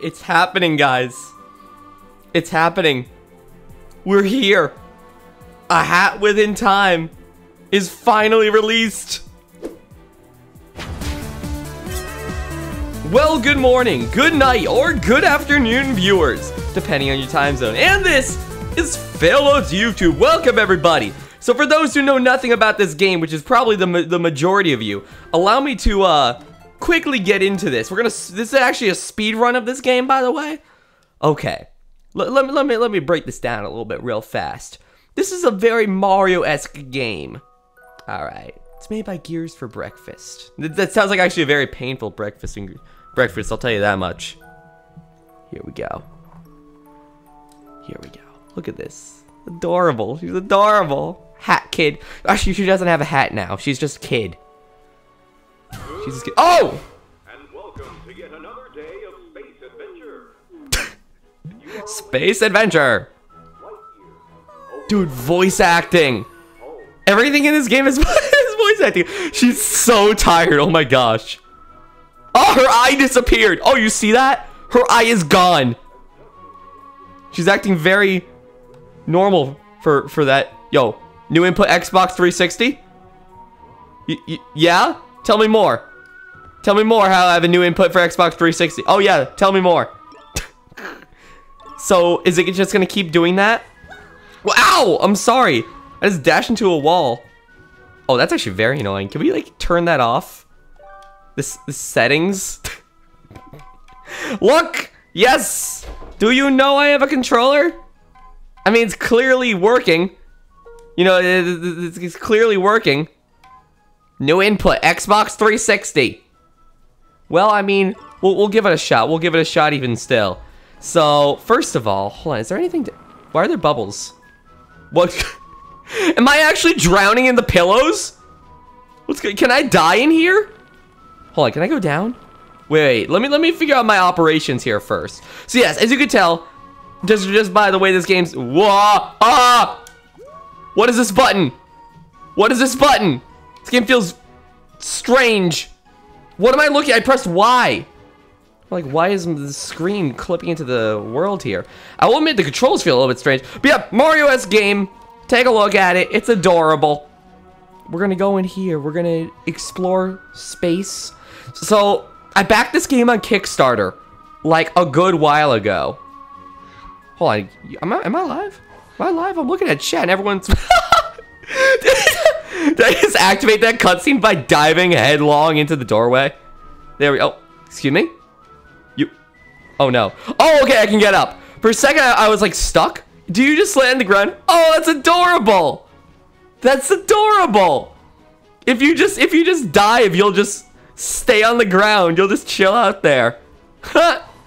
It's happening, guys. It's happening. We're here. A Hat Within Time is finally released. Well, good morning, good night, or good afternoon, viewers, depending on your time zone. And this is Failboat's YouTube. Welcome, everybody. So for those who know nothing about this game, which is probably the majority of you, allow me to quickly get into this. This is actually a speed run of this game, by the way. Okay, let me break this down a little bit real fast. This is a very Mario-esque game. All right, it's made by Gears for Breakfast. That sounds like actually a very painful breakfast. I'll tell you that much. Here we go. Here we go. Look at this. Adorable. She's adorable. Hat Kid. Actually, she doesn't have a hat now. She's just Kid. She's just Kid. Oh! And welcome to yet another day of space adventure. Space adventure. Dude, voice acting. Everything in this game is voice acting. She's so tired. Oh my gosh. Oh, her eye disappeared. Oh, you see that? Her eye is gone. She's acting very normal for that. Yo, new input Xbox 360? Yeah? Tell me more. Tell me more how I have a new input for Xbox 360. Oh yeah, tell me more. So, is it just going to keep doing that? Well, ow! I'm sorry. I just dashed into a wall. Oh, that's actually very annoying. Can we, like, turn that off? This settings? Look! Yes! Do you know I have a controller? I mean, it's clearly working. You know, it's clearly working. New input. Xbox 360. Well, I mean, we'll give it a shot. We'll give it a shot even still. So, first of all, hold on. Is there anything to... Why are there bubbles? What? Am I actually drowning in the pillows? What's good? Can I die in here? Hold on, can I go down? Wait, let me figure out my operations here first. So yes, as you can tell, just by the way this game's... Whoa! Ah! What is this button? What is this button? This game feels strange. What am I looking at? I pressed Y. Like, why is the screen clipping into the world here? I will admit the controls feel a little bit strange. But yeah, Mario-esque game. Take a look at it. It's adorable. We're going to go in here. We're going to explore space. So, I backed this game on Kickstarter, like, a good while ago. Hold on. Am I live? Am I live? I'm looking at chat and everyone's... Did I just activate that cutscene by diving headlong into the doorway? There we go. Oh, excuse me? Oh no. Oh, okay, I can get up. For a second, I was like stuck. Do you just land on the ground? Oh, that's adorable. That's adorable. If you just dive, you'll just stay on the ground. You'll just chill out there.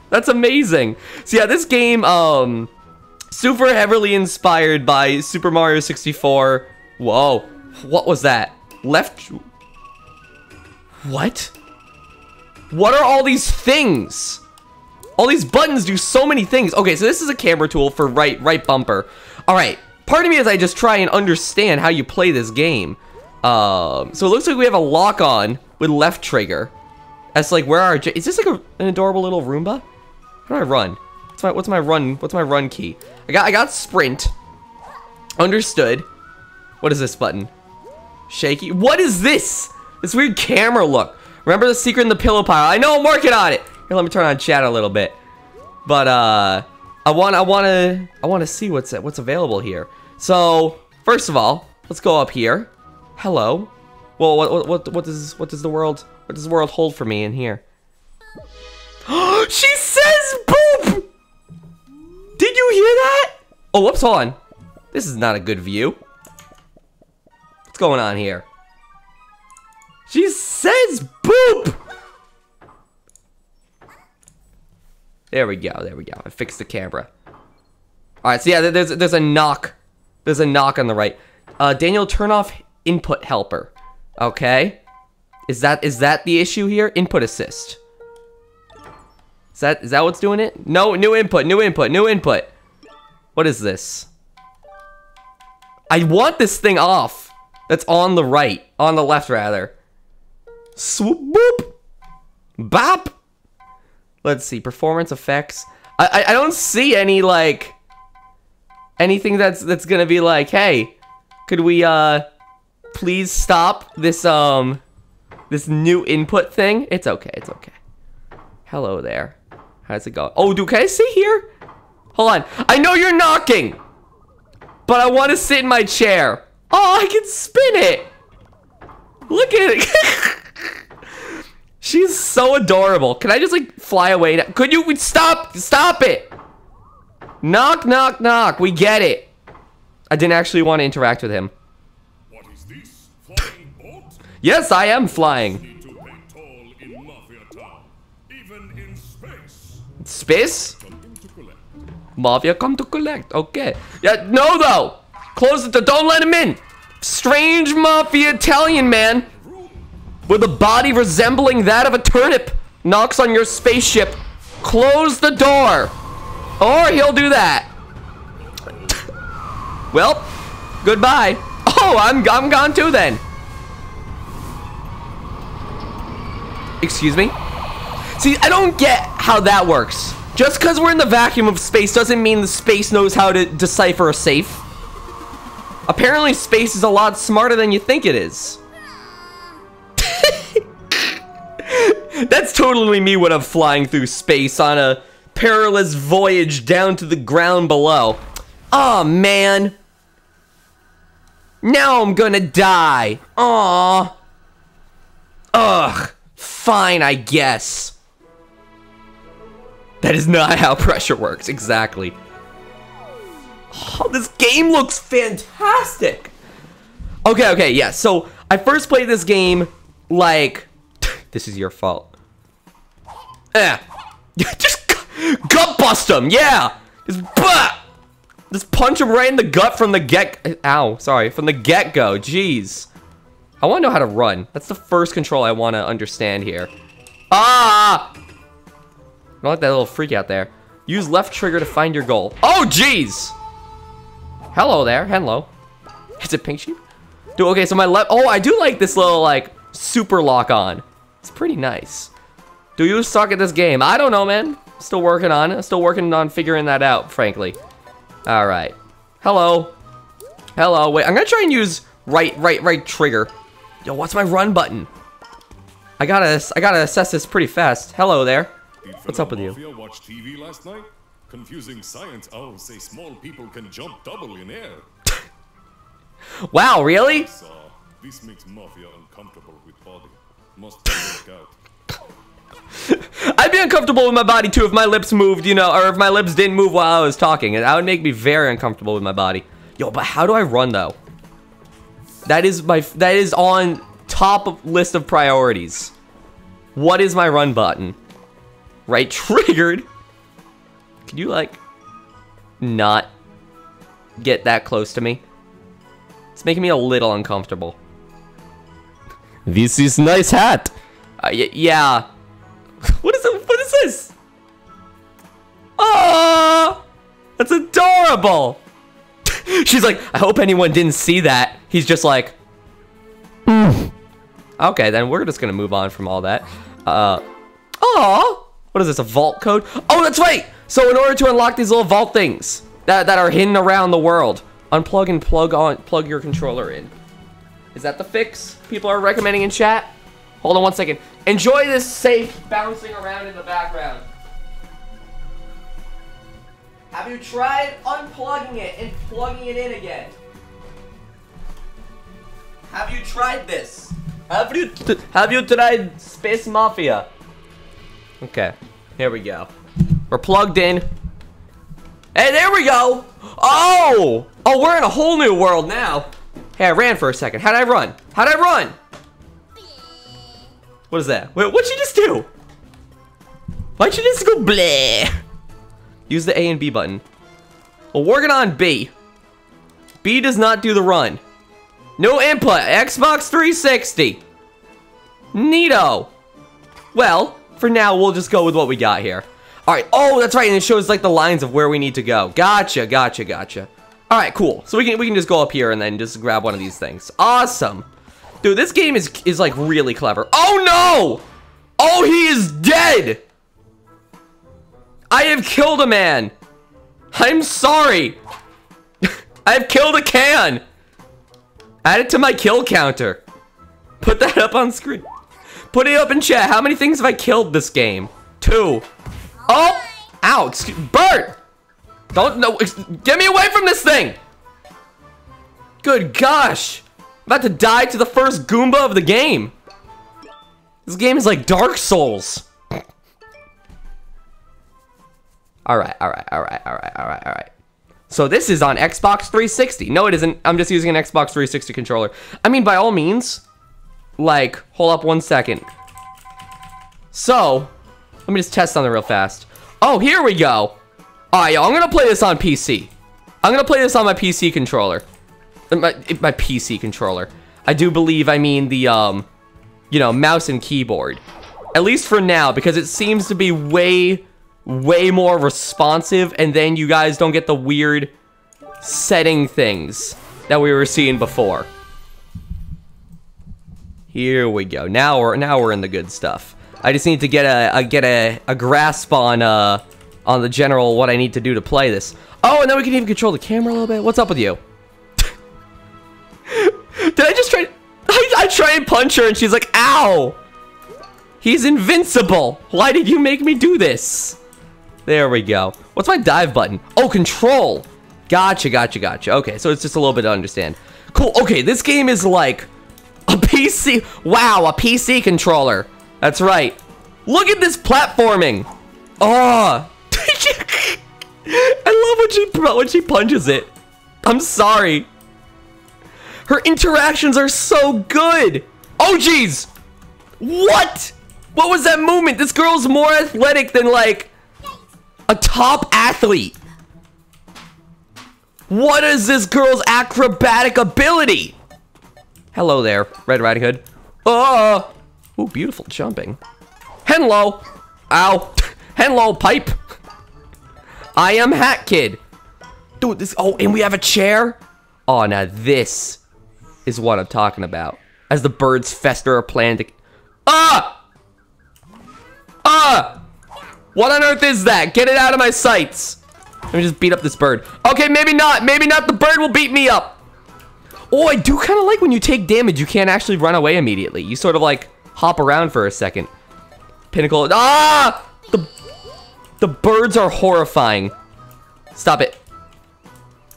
That's amazing. So yeah, this game, super heavily inspired by Super Mario 64. Whoa, what was that? Left? What? What are all these things? All these buttons do so many things. Okay, so this is a camera tool for right bumper. All right, part of me is I just try and understand how you play this game. So it looks like we have a lock-on with left trigger. That's like where our... Is this like an adorable little Roomba? How do I run? What's my run key? I got sprint. Understood. What is this button? Shaky. What is this? This weird camera look. Remember the secret in the pillow pile. I know, I'm working on it. Here, let me turn on chat a little bit, but I want to see what's available here. So first of all, let's go up here. Hello. Well, what does the world hold for me in here? She says boop. Did you hear that? Oh, whoops! Hold on. This is not a good view. What's going on here? She says boop. There we go, there we go. I fixed the camera. Alright, so yeah, there's a knock. There's a knock on the right. Daniel, turn off input helper. Okay. Is that the issue here? Input assist. Is that what's doing it? No, new input. What is this? I want this thing off. That's on the right. On the left, rather. Swoop, boop. Bop. Let's see, performance effects. I don't see any like anything that's gonna be like, hey, could we please stop this this new input thing? It's okay, it's okay. Hello there. How's it going? Oh, dude, can I sit here? Hold on. I know you're knocking, but I want to sit in my chair. Oh, I can spin it. Look at it. She's so adorable. Can I just like fly away now? Could you stop? Stop it. Knock, knock, knock. We get it. I didn't actually want to interact with him. What is this? Flying boat? Yes, I am flying. Space? Mafia come to collect. Okay. Yeah, no though. Close the door. Don't let him in. Strange mafia Italian man with a body resembling that of a turnip knocks on your spaceship. Close the door, or he'll do that. Well, goodbye. Oh, I'm gone too then. Excuse me? See, I don't get how that works. Just because we're in the vacuum of space doesn't mean the space knows how to decipher a safe. Apparently, space is a lot smarter than you think it is. That's totally me when I'm flying through space on a perilous voyage down to the ground below. Aw, man. Now I'm gonna die. Aw. Ugh. Fine, I guess. That is not how pressure works, exactly. Oh, this game looks fantastic! Okay, okay, yeah, so I first played this game, like... This is your fault. Eh. Just gut bust him, yeah! Just punch him right in the gut from the get... Ow, sorry, from the get-go, jeez. I want to know how to run. That's the first control I want to understand here. Ah! I don't like that little freak out there. Use left trigger to find your goal. Oh, jeez! Hello there. Hello. Is it pink sheep? Dude, okay, so my left... Oh, I do like this little, like, super lock on. It's pretty nice. Do you suck at this game? I don't know, man. Still working on it. Still working on figuring that out, frankly. All right. Hello. Hello. Wait, I'm going to try and use right trigger. Yo, what's my run button? I gotta assess this pretty fast. Hello there. What's up with you? Watched TV last night? Confusing science owls say small people can jump double in air. Wow, really? This makes Mafia uncomfortable with body. Must work out. I'd be uncomfortable with my body too if my lips moved, you know, or if my lips didn't move while I was talking. That would make me very uncomfortable with my body. Yo, but how do I run though? That is on top list of priorities. What is my run button? Right triggered. Can you like not get that close to me? It's making me a little uncomfortable. This is nice hat. Yeah. What is it? What is this? Oh, that's adorable. She's like, I hope anyone didn't see that. He's just like, Okay, then we're just gonna move on from all that. Oh. What is this, a vault code? Oh, that's right! So in order to unlock these little vault things that are hidden around the world, unplug and plug your controller in. Is that the fix people are recommending in chat? Hold on one second. Enjoy this safe bouncing around in the background. Have you tried unplugging it and plugging it in again? Have you tried this? Have you tried Space Mafia? Okay, here we go. We're plugged in. Hey, there we go! Oh! Oh, we're in a whole new world now. Hey, I ran for a second. How'd I run? How'd I run? What is that? Wait, what'd you just do? Why'd you just go bleh? Use the A and B button. Well, working on B. B does not do the run. No input. Xbox 360. Neato. Well... For now, we'll just go with what we got here. All right. Oh, that's right. And it shows like the lines of where we need to go. Gotcha, gotcha, gotcha. All right, cool. So we can just go up here and then just grab one of these things. Awesome, dude. This game is like really clever. Oh no! Oh, he is dead. I have killed a man. I'm sorry. I've killed a can. Add it to my kill counter. Put that up on screen. Put it up in chat. How many things have I killed this game? 2. Oh, ow, excuse, Bert. Don't know. Get me away from this thing. Good gosh. I'm about to die to the first Goomba of the game. This game is like Dark Souls. All right. So this is on Xbox 360. No, it isn't. I'm just using an Xbox 360 controller. I mean, by all means, like, hold up 1 second. So, let me just test something real fast. Oh, here we go. All right, y'all, I'm going to play this on PC. I'm going to play this on my PC controller. My PC controller. I do believe, I mean the, you know, mouse and keyboard. At least for now, because it seems to be way more responsive, and then you guys don't get the weird setting things that we were seeing before. Here we go. Now we're in the good stuff. I just need to get a grasp on the general what I need to do to play this. Oh, and then we can even control the camera a little bit. What's up with you? Did I just try? I tried to punch her, and she's like, "Ow!" He's invincible. Why did you make me do this? There we go. What's my dive button? Oh, control. Gotcha. Okay, so it's just a little bit to understand. Cool. Okay, this game is like a PC. Wow, a PC controller. That's right. Look at this platforming. Oh. I love when she punches it. I'm sorry. Her interactions are so good. Oh, jeez. What? What was that movement? This girl's more athletic than, like, a top athlete. What is this girl's acrobatic ability? Hello there, Red Riding Hood. Oh! Ooh, beautiful jumping. Hello! Ow! Hello, pipe! I am Hat Kid. Dude, this... Oh, and we have a chair? Oh, now this is what I'm talking about. As the birds fester or plan to... What on earth is that? Get it out of my sights. Let me just beat up this bird. Okay, maybe not. Maybe not. The bird will beat me up. Oh, I do kind of like when you take damage, you can't actually run away immediately. You sort of like hop around for a second. Pinnacle. Ah! The birds are horrifying. Stop it.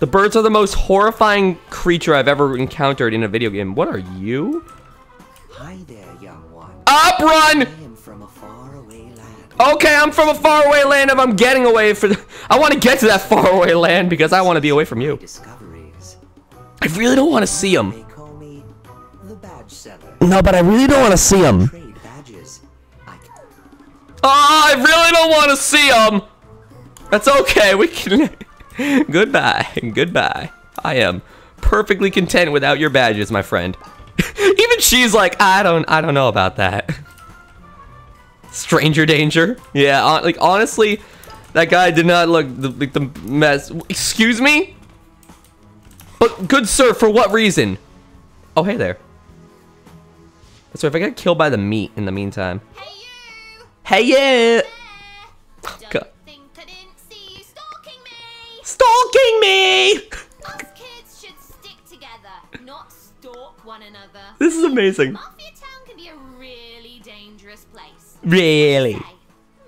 The birds are the most horrifying creature I've ever encountered in a video game. What are you? Hi there, young one. Up, run! I am from a faraway land. Okay, I'm from a faraway land. If I'm getting away for, I want to get to that faraway land because I want to be away from you. I really don't want to see them. No, but I really don't want to see them. I really don't want to see them. That's okay. We can. Goodbye. I am perfectly content without your badges, my friend. Even she's like, I don't know about that. Stranger danger? Yeah, like honestly, that guy did not look like the mess. Excuse me? But good sir, for what reason? Oh, hey there. So if I got killed by the meat in the meantime. Hey you. Oh, God. Stalking me. This is amazing. Mafia Town can be a really dangerous place. Really? Okay.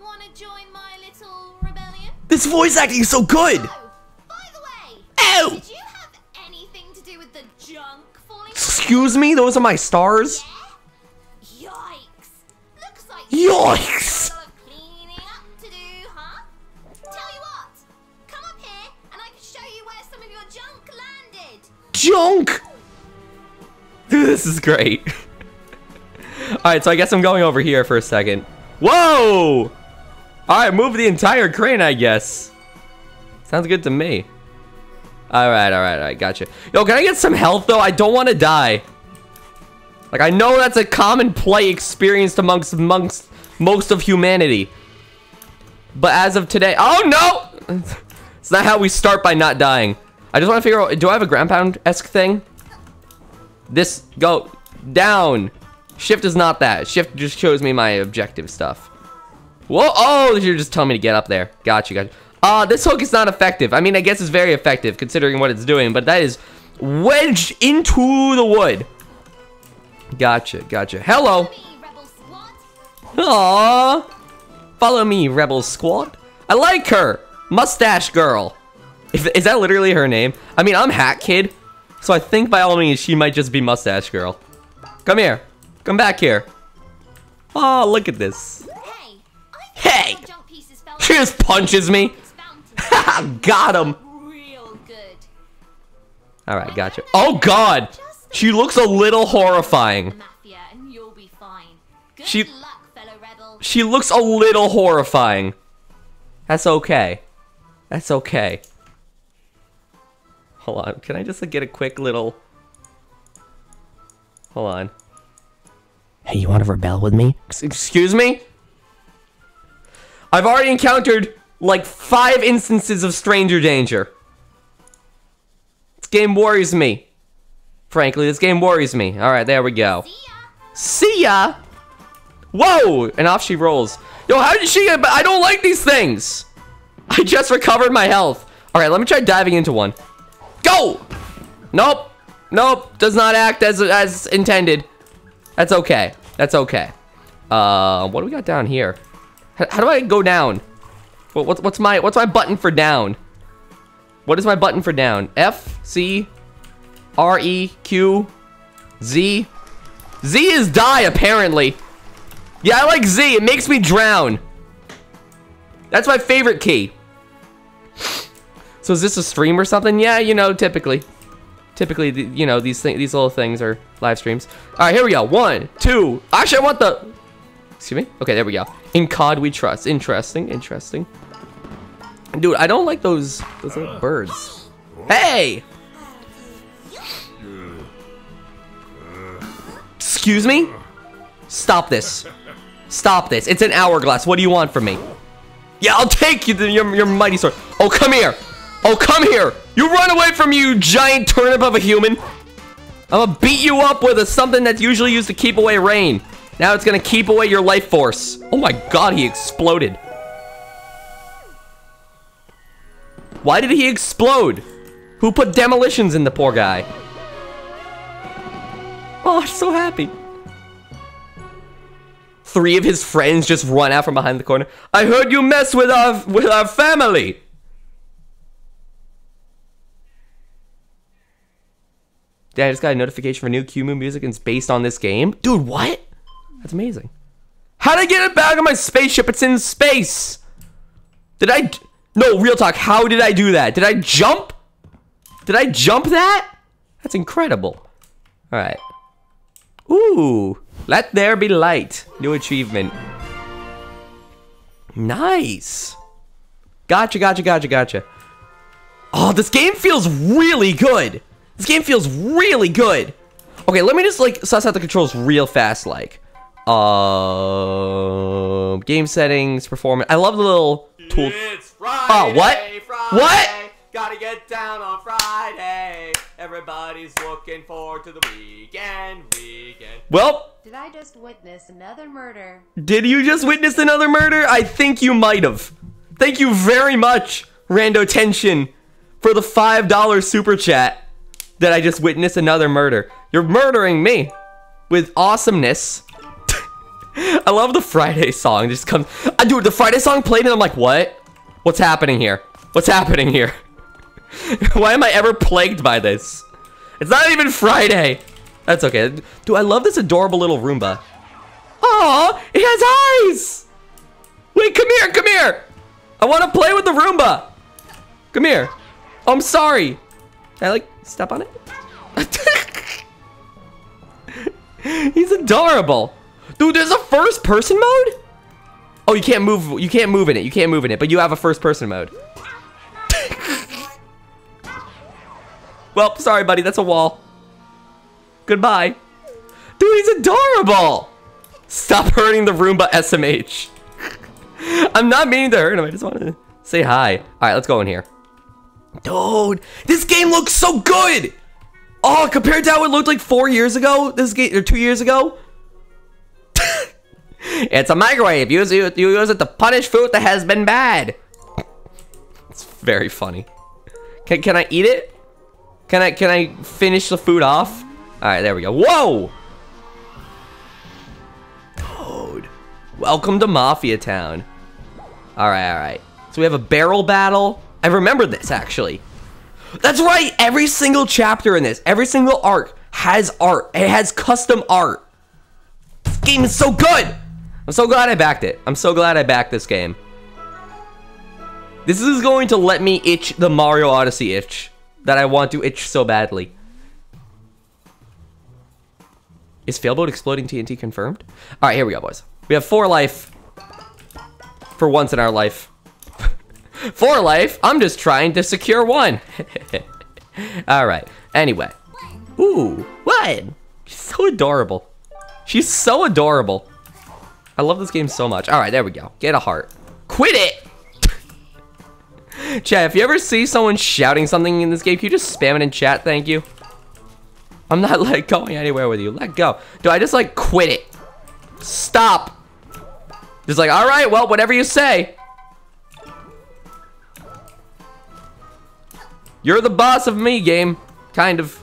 Want to join my little rebellion? This voice acting is so good. Oh, by the way, ow! Did you have anything to do with the junk falling? Excuse me, those are my stars. Yeah? Yikes! Looks like yikes! Got a lot of cleaning up to do, huh? Tell you what, come up here and I can show you where some of your junk landed. Junk. Dude, this is great. Alright, so I guess I'm going over here for a second. Whoa! Alright, move the entire crane, I guess. Sounds good to me. Alright, gotcha. Yo, can I get some health, though? I don't want to die. Like, I know that's a common play experienced amongst most of humanity. But as of today... Oh, no! It's not how we start by not dying. I just want to figure out... Do I have a ground pound-esque thing? This, go down. Shift is not that. Shift just shows me my objective stuff. Whoa, oh, you're just telling me to get up there. Got you, guys. This hook is not effective. I mean, I guess it's very effective considering what it's doing, but that is wedged into the wood. Gotcha, gotcha. Hello. Aww. Follow me, Rebel Squad. I like her. Mustache Girl. Is that literally her name? I mean, I'm Hat Kid, so I think by all means, she might just be Mustache Girl. Come here. Come back here. Oh, look at this. Hey! She just punches me. Ha! Got him. Alright, gotcha. Oh, God. She looks a little horrifying. She looks a little horrifying. That's okay. That's okay. Hold on. Can I just get a quick little... Hold on. Hey, you want to rebel with me? Excuse me? I've already encountered, like, 5 instances of stranger danger. This game worries me. Frankly, this game worries me. Alright, there we go. See ya! Whoa! And off she rolls. Yo, how did she get... I don't like these things! I just recovered my health. Alright, let me try diving into one. Go! Nope. Nope. Does not act as intended. That's okay. That's okay. What do we got down here? How do I go down? What's my button for down? What is my button for down? F, C, R, E, Q, Z. Z is die, apparently. Yeah, I like Z. It makes me drown. That's my favorite key. So is this a stream or something? Yeah, you know, typically. Typically, you know, these little things are live streams. Alright, here we go. 1, 2. Actually, I want the... Excuse me? Okay, there we go. In COD we trust. Interesting, interesting. Dude, I don't like those little birds. Hey! Excuse me? Stop this. Stop this. It's an hourglass. What do you want from me? Yeah, I'll take you to your mighty sword. Oh, come here. Oh, come here. You run away from me, you giant turnip of a human. I'm gonna beat you up with something that's usually used to keep away rain. Now it's gonna keep away your life force. Oh my god, he exploded. Why did he explode? Who put demolitions in the poor guy? Oh, I'm so happy. 3 of his friends just run out from behind the corner. I heard you mess with our family. Dad, I just got a notification for new QMU music and it's based on this game. Dude, what? That's amazing. How did I get it back on my spaceship? It's in space. Did I... No, real talk. How did I do that? Did I jump? Did I jump that? That's incredible. All right. Ooh. Let there be light. New achievement. Nice. Gotcha, gotcha, gotcha, gotcha. Oh, this game feels really good. This game feels really good. Okay, let me just, like, suss out the controls real fast, like. Game settings, performance. I love the little tool. It's Friday, oh, what? Friday, what? Gotta get down on Friday. Everybody's looking forward to the weekend. Well. Did I just witness another murder? Did you just witness another murder? I think you might have. Thank you very much, Rando Tension, for the $5 super chat. That I just witnessed another murder. You're murdering me with awesomeness. I love the Friday song. It just comes. Dude, the Friday song played and I'm like, what? What's happening here? What's happening here? Why am I ever plagued by this? It's not even Friday. That's okay. Dude, I love this adorable little Roomba. Aw, it has eyes. Wait, come here, come here. I want to play with the Roomba. Come here. Oh, I'm sorry. I like step on it. He's adorable. Dude, there's a first person mode? Oh, you can't move. You can't move in it. You can't move in it, but you have a first person mode. Well, sorry, buddy. That's a wall. Goodbye. Dude, he's adorable. Stop hurting the Roomba SMH. I'm not meaning to hurt him. I just want to say hi. All right, let's go in here. Dude, this game looks so good. Oh, compared to how it looked like 4 years ago, this game, or 2 years ago. It's a microwave. You use it to punish food that has been bad. It's very funny. Can I eat it? Can I finish the food off? All right, there we go. Whoa! Toad. Welcome to Mafia Town. All right, all right. So we have a barrel battle. I remember this actually. That's right. Every single chapter in this, every single arc has art. It has custom art. This game is so good. I'm so glad I backed it. I'm so glad I backed this game. This is going to let me itch the Mario Odyssey itch that I want to itch so badly. Is Failboat exploding TNT confirmed? All right, here we go, boys. We have 4 life for once in our life. 4 life. I'm just trying to secure 1. All right. Anyway. Ooh, what? She's so adorable. She's so adorable. I love this game so much. All right, there we go. Get a heart. Quit it. Chat, if you ever see someone shouting something in this game, can you just spam it in chat? Thank you. I'm not like going anywhere with you. Let go. Do I just like quit it? Stop. Just like, all right, well, whatever you say. You're the boss of me, game. Kind of.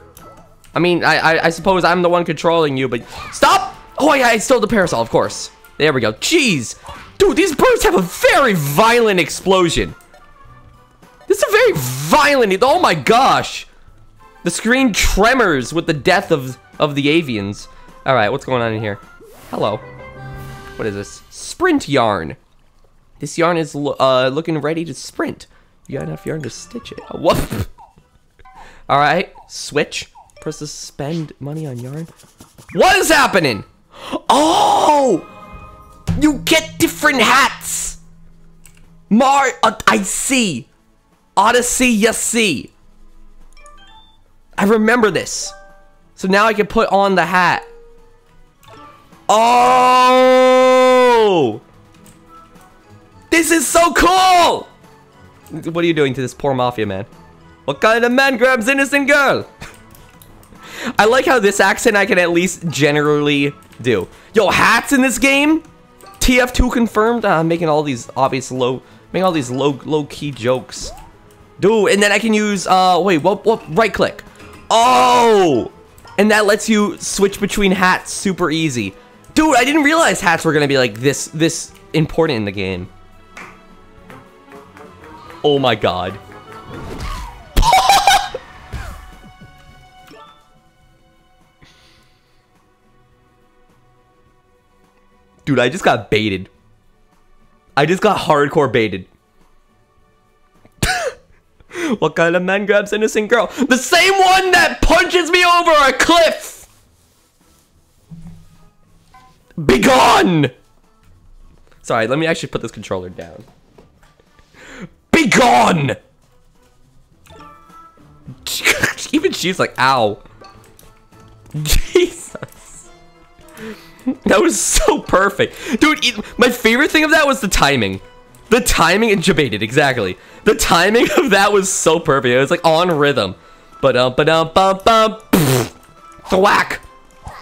I mean, I suppose I'm the one controlling you, but stop. Oh, yeah, I stole the parasol, of course. There we go. Jeez. Dude, these birds have a very violent explosion. This is a very violent... Oh, my gosh. The screen tremors with the death of the avians. All right, what's going on in here? Hello. What is this? Sprint yarn. This yarn is looking ready to sprint. You got enough yarn to stitch it. Oh, whoop. All right. Switch. Press to spend money on yarn. What is happening? Oh! You get different hats. I see. Odyssey, you see. I remember this. So now I can put on the hat. Oh! This is so cool! What are you doing to this poor mafia man? What kind of man grabs innocent girl? I like how this accent I can at least generally do. Yo, hats in this game? TF2 confirmed. I'm making all these obvious low-key jokes, dude. And then I can use right click. Oh, and that lets you switch between hats super easy, dude. I didn't realize hats were gonna be like this important in the game. Oh my god. Dude, I just got baited. I just got hardcore baited. What kind of man grabs innocent girl? The same one that punches me over a cliff! Be gone! Sorry, let me actually put this controller down. Be gone! Even she's like, ow. Jesus. That was so perfect. Dude, my favorite thing of that was the timing. The timing and Jabated, exactly. The timing of that was so perfect. It was like on rhythm. Thwack.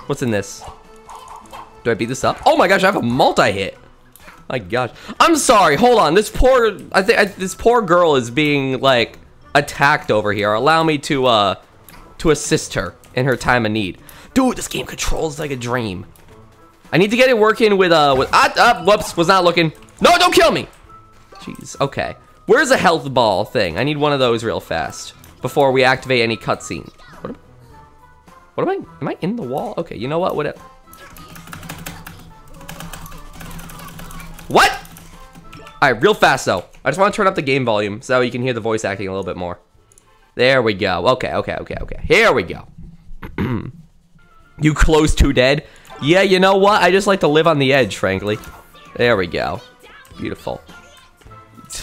What's in this? Do I beat this up? Oh my gosh, I have a multi-hit. My gosh. I'm sorry, hold on. This poor, this poor girl is being like attacked over here. Allow me to assist her in her time of need. Dude, this game controls like a dream. I need to get it working with whoops, was not looking. No, don't kill me. Jeez, okay. Where's the health ball thing? I need one of those real fast before we activate any cutscene. Am I in the wall? Okay, you know what? Whatever. What? All right, real fast though. I just want to turn up the game volume so that you can hear the voice acting a little bit more. There we go. Okay, okay, okay, okay. Here we go. You close to dead. Yeah, you know what? I just like to live on the edge, frankly. There we go. Beautiful.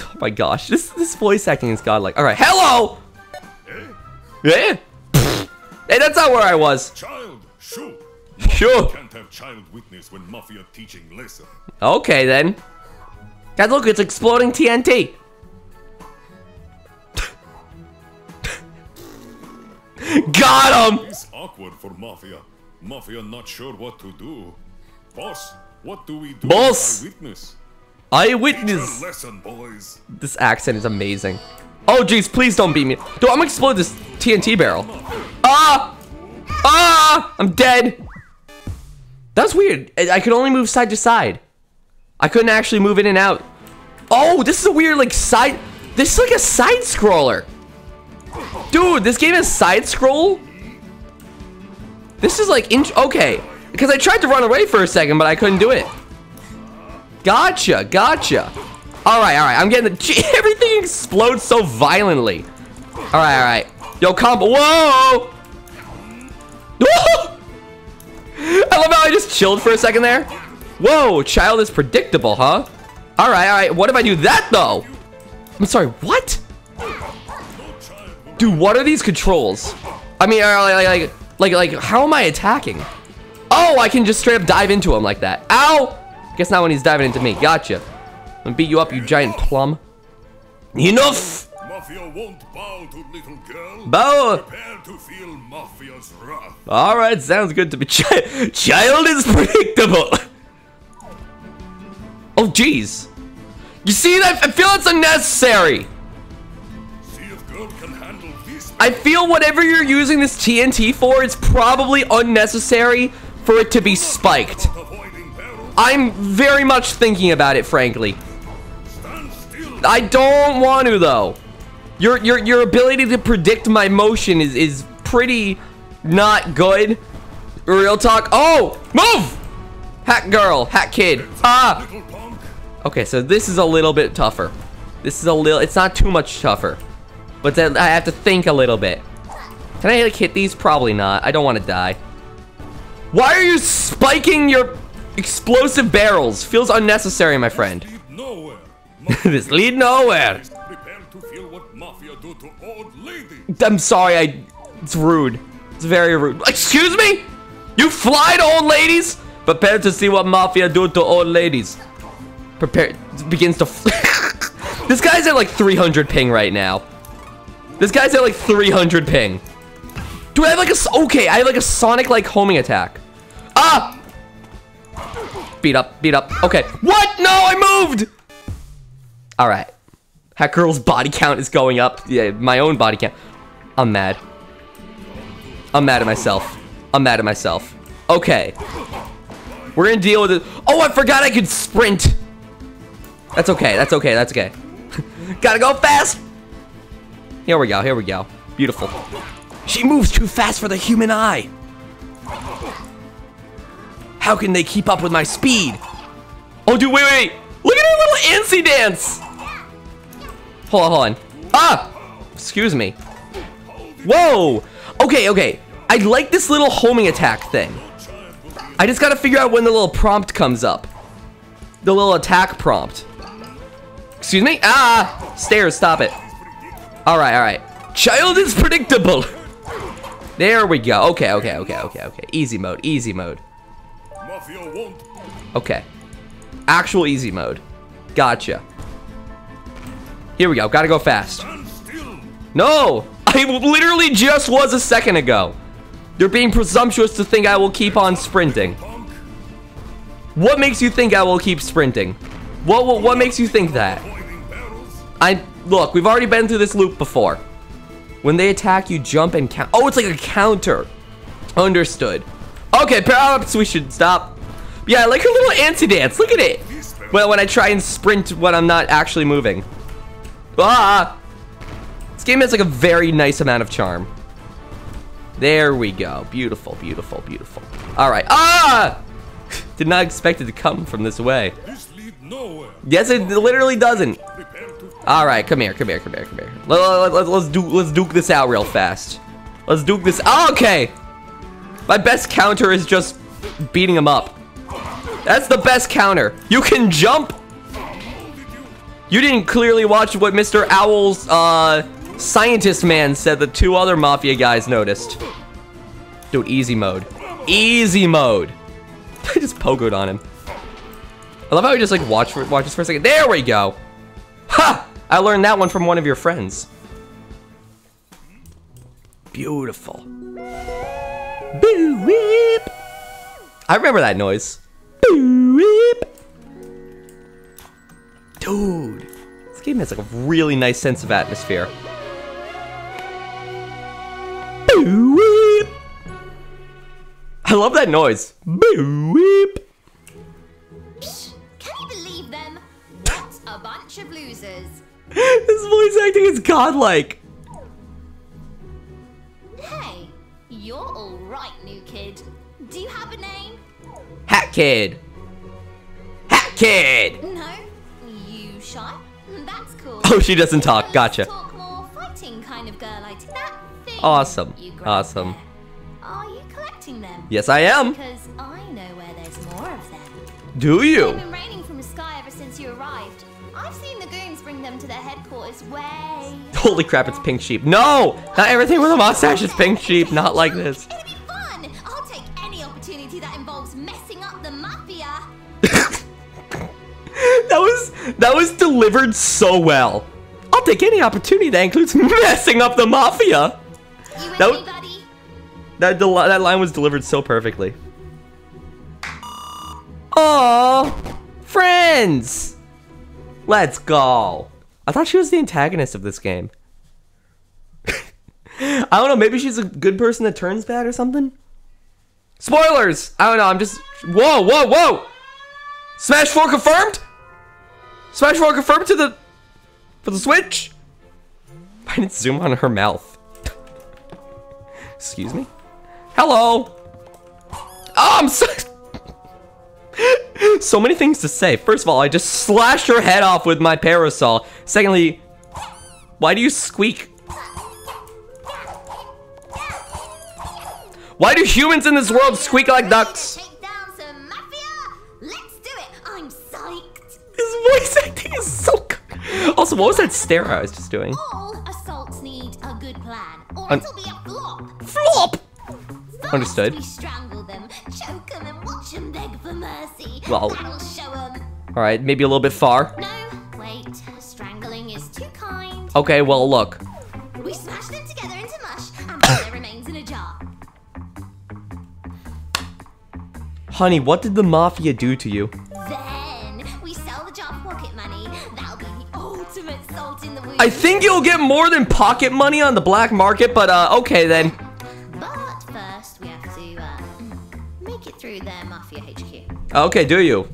Oh my gosh, this voice acting is godlike. All right, hello. Yeah. Hey, that's not where I was. Child, shoo. Sure. Can't have child witness when mafia teaching lesson. Okay then. Guys, look, it's exploding TNT. Got him. It's awkward for mafia. Mafia not sure what to do. Boss, What do we do? Boss! Eyewitness! Lesson, boys. This accent is amazing. Oh jeez, please don't beat me. Dude, I'm gonna explode this TNT barrel. Ah! Ah! I'm dead! That's weird. I could only move side to side. I couldn't actually move in and out. Oh, this is a weird like side... This is like a side scroller. Dude, this game has side scroll? This is like... Okay. Because I tried to run away for a second, but I couldn't do it. Gotcha, gotcha. Alright. I'm getting the... Gee, everything explodes so violently. Alright. Yo, combo... Whoa! Whoa! I love how I just chilled for a second there. Whoa, child is predictable, huh? Alright. What if I do that, though? I'm sorry, what? Dude, what are these controls? I mean, like, how am I attacking? Oh, I can just straight up dive into him like that. Ow! Guess not when he's diving into me. Gotcha. I'm gonna beat you up, you giant plum. Enough! Mafia won't bow to little girl. Bow! Prepare to feel Mafia's wrath. Alright, sounds good to me. Child is predictable. Oh, jeez. You see that? I feel it's unnecessary. See if girl can handle this. I feel whatever you're using this TNT for, it's probably unnecessary for it to be spiked. I'm very much thinking about it, frankly. I don't want to, though. Your ability to predict my motion is pretty not good. Real talk. Oh, move! Hat girl, hat kid. Ah. Okay, so this is a little bit tougher. This is a little, it's not too much tougher. But then I have to think a little bit. Can I like hit these? Probably not. I don't want to die. Why are you spiking your explosive barrels? Feels unnecessary, my friend. This lead nowhere. I'm sorry, it's rude. It's very rude. Excuse me? You fly to old ladies? Prepare to see what Mafia do to old ladies. Prepare begins to This guy's at like 300 ping right now. This guy's at like 300 ping. Do I have like a I have like a sonic like homing attack. Ah! Beat up. Okay. What? No, I moved. All right. Hat girl's body count is going up. Yeah, my own body count. I'm mad at myself. Okay. We're gonna deal with it. Oh, I forgot I could sprint. That's okay. Gotta go fast. Here we go. Beautiful. She moves too fast for the human eye. How can they keep up with my speed? Oh, dude, wait. Look at her little antsy dance. Hold on. Ah, excuse me. Whoa. Okay. I like this little homing attack thing. I just gotta figure out when the little prompt comes up. The little attack prompt. Excuse me? Ah! Stairs, stop it. Alright. Child is predictable! There we go. Okay. Easy mode. Okay. Actual easy mode. Gotcha. Here we go. Gotta go fast. No! I literally just was a second ago. You're being presumptuous to think I will keep on sprinting. What makes you think I will keep sprinting? What makes you think that? Look, we've already been through this loop before. When they attack, you jump and count. Oh, it's like a counter. Understood. Okay, perhaps we should stop. Yeah, I like her little antsy dance. Look at it. Well, when I try and sprint when I'm not actually moving. Ah! This game has like a very nice amount of charm. There we go. Beautiful. All right. Ah! Did not expect it to come from this way. Yes, it literally doesn't. All right. Come here. Let's duke this out real fast. Let's duke this. Oh, okay. My best counter is just beating him up. That's the best counter. You can jump. You didn't clearly watch what Mr. Owl's scientist man said the two other mafia guys noticed. Dude, easy mode. I just pogoed on him. I love how he just like watches for a second. There we go. Ha! I learned that one from one of your friends. Beautiful. Boo-weep. I remember that noise. Dude, this game has like a really nice sense of atmosphere. I love that noise. Boop. Can you believe them? What a bunch of losers. This voice acting is godlike. Hey, you're all right, new kid. Do you have a name? Hat Kid. Hat Kid. No, you shy? That's cool. Oh, she doesn't talk. Gotcha. Talk more fighting kind of girl. I think that thing. Awesome. Awesome. There. Are you collecting them? Yes, I am. Because I know where there's more of them. Do you? They've been raining from the sky ever since you arrived. I've seen the goons bring them to their headquarters way. Holy crap, it's Pink Sheep. No! Not everything with a mustache is Pink Sheep. Not like this. It'll be fun. I'll take any opportunity that involves messing up the mafia. That was delivered so well. I'll take any opportunity that includes messing up the mafia. You and me, buddy? That line was delivered so perfectly. Aww, friends! Let's go. I thought she was the antagonist of this game. I don't know, maybe she's a good person that turns bad or something? Spoilers! I don't know, I'm just... Whoa, whoa, whoa! Smash 4 confirmed? Smash 4 confirmed to the... For the Switch? I didn't zoom on her mouth. Excuse me? Hello! Oh, I'm so... So many things to say. First of all, I just slashed her head off with my parasol. Secondly, why do you squeak? Why do humans in this world squeak like ducks? Take down some mafia? Let's do it. I'm psyched. His voice acting is so good. Also, what was that stare I was just doing? All assaults need a good plan, or it'll be a flop. Flop! Understood. We strangle them, choke them, and watch them beg for mercy. Well, that'll show them. All right, maybe a little bit far. No, wait. Strangling is too kind. Okay, well, look. We smash them together into mush, and there remains in a jar. Honey, what did the mafia do to you? Then we sell the jar for pocket money. That'll be the ultimate salt in the wound. I think you'll get more than pocket money on the black market, but okay then. But first, we have to make it through their mafia HQ. Okay, do you?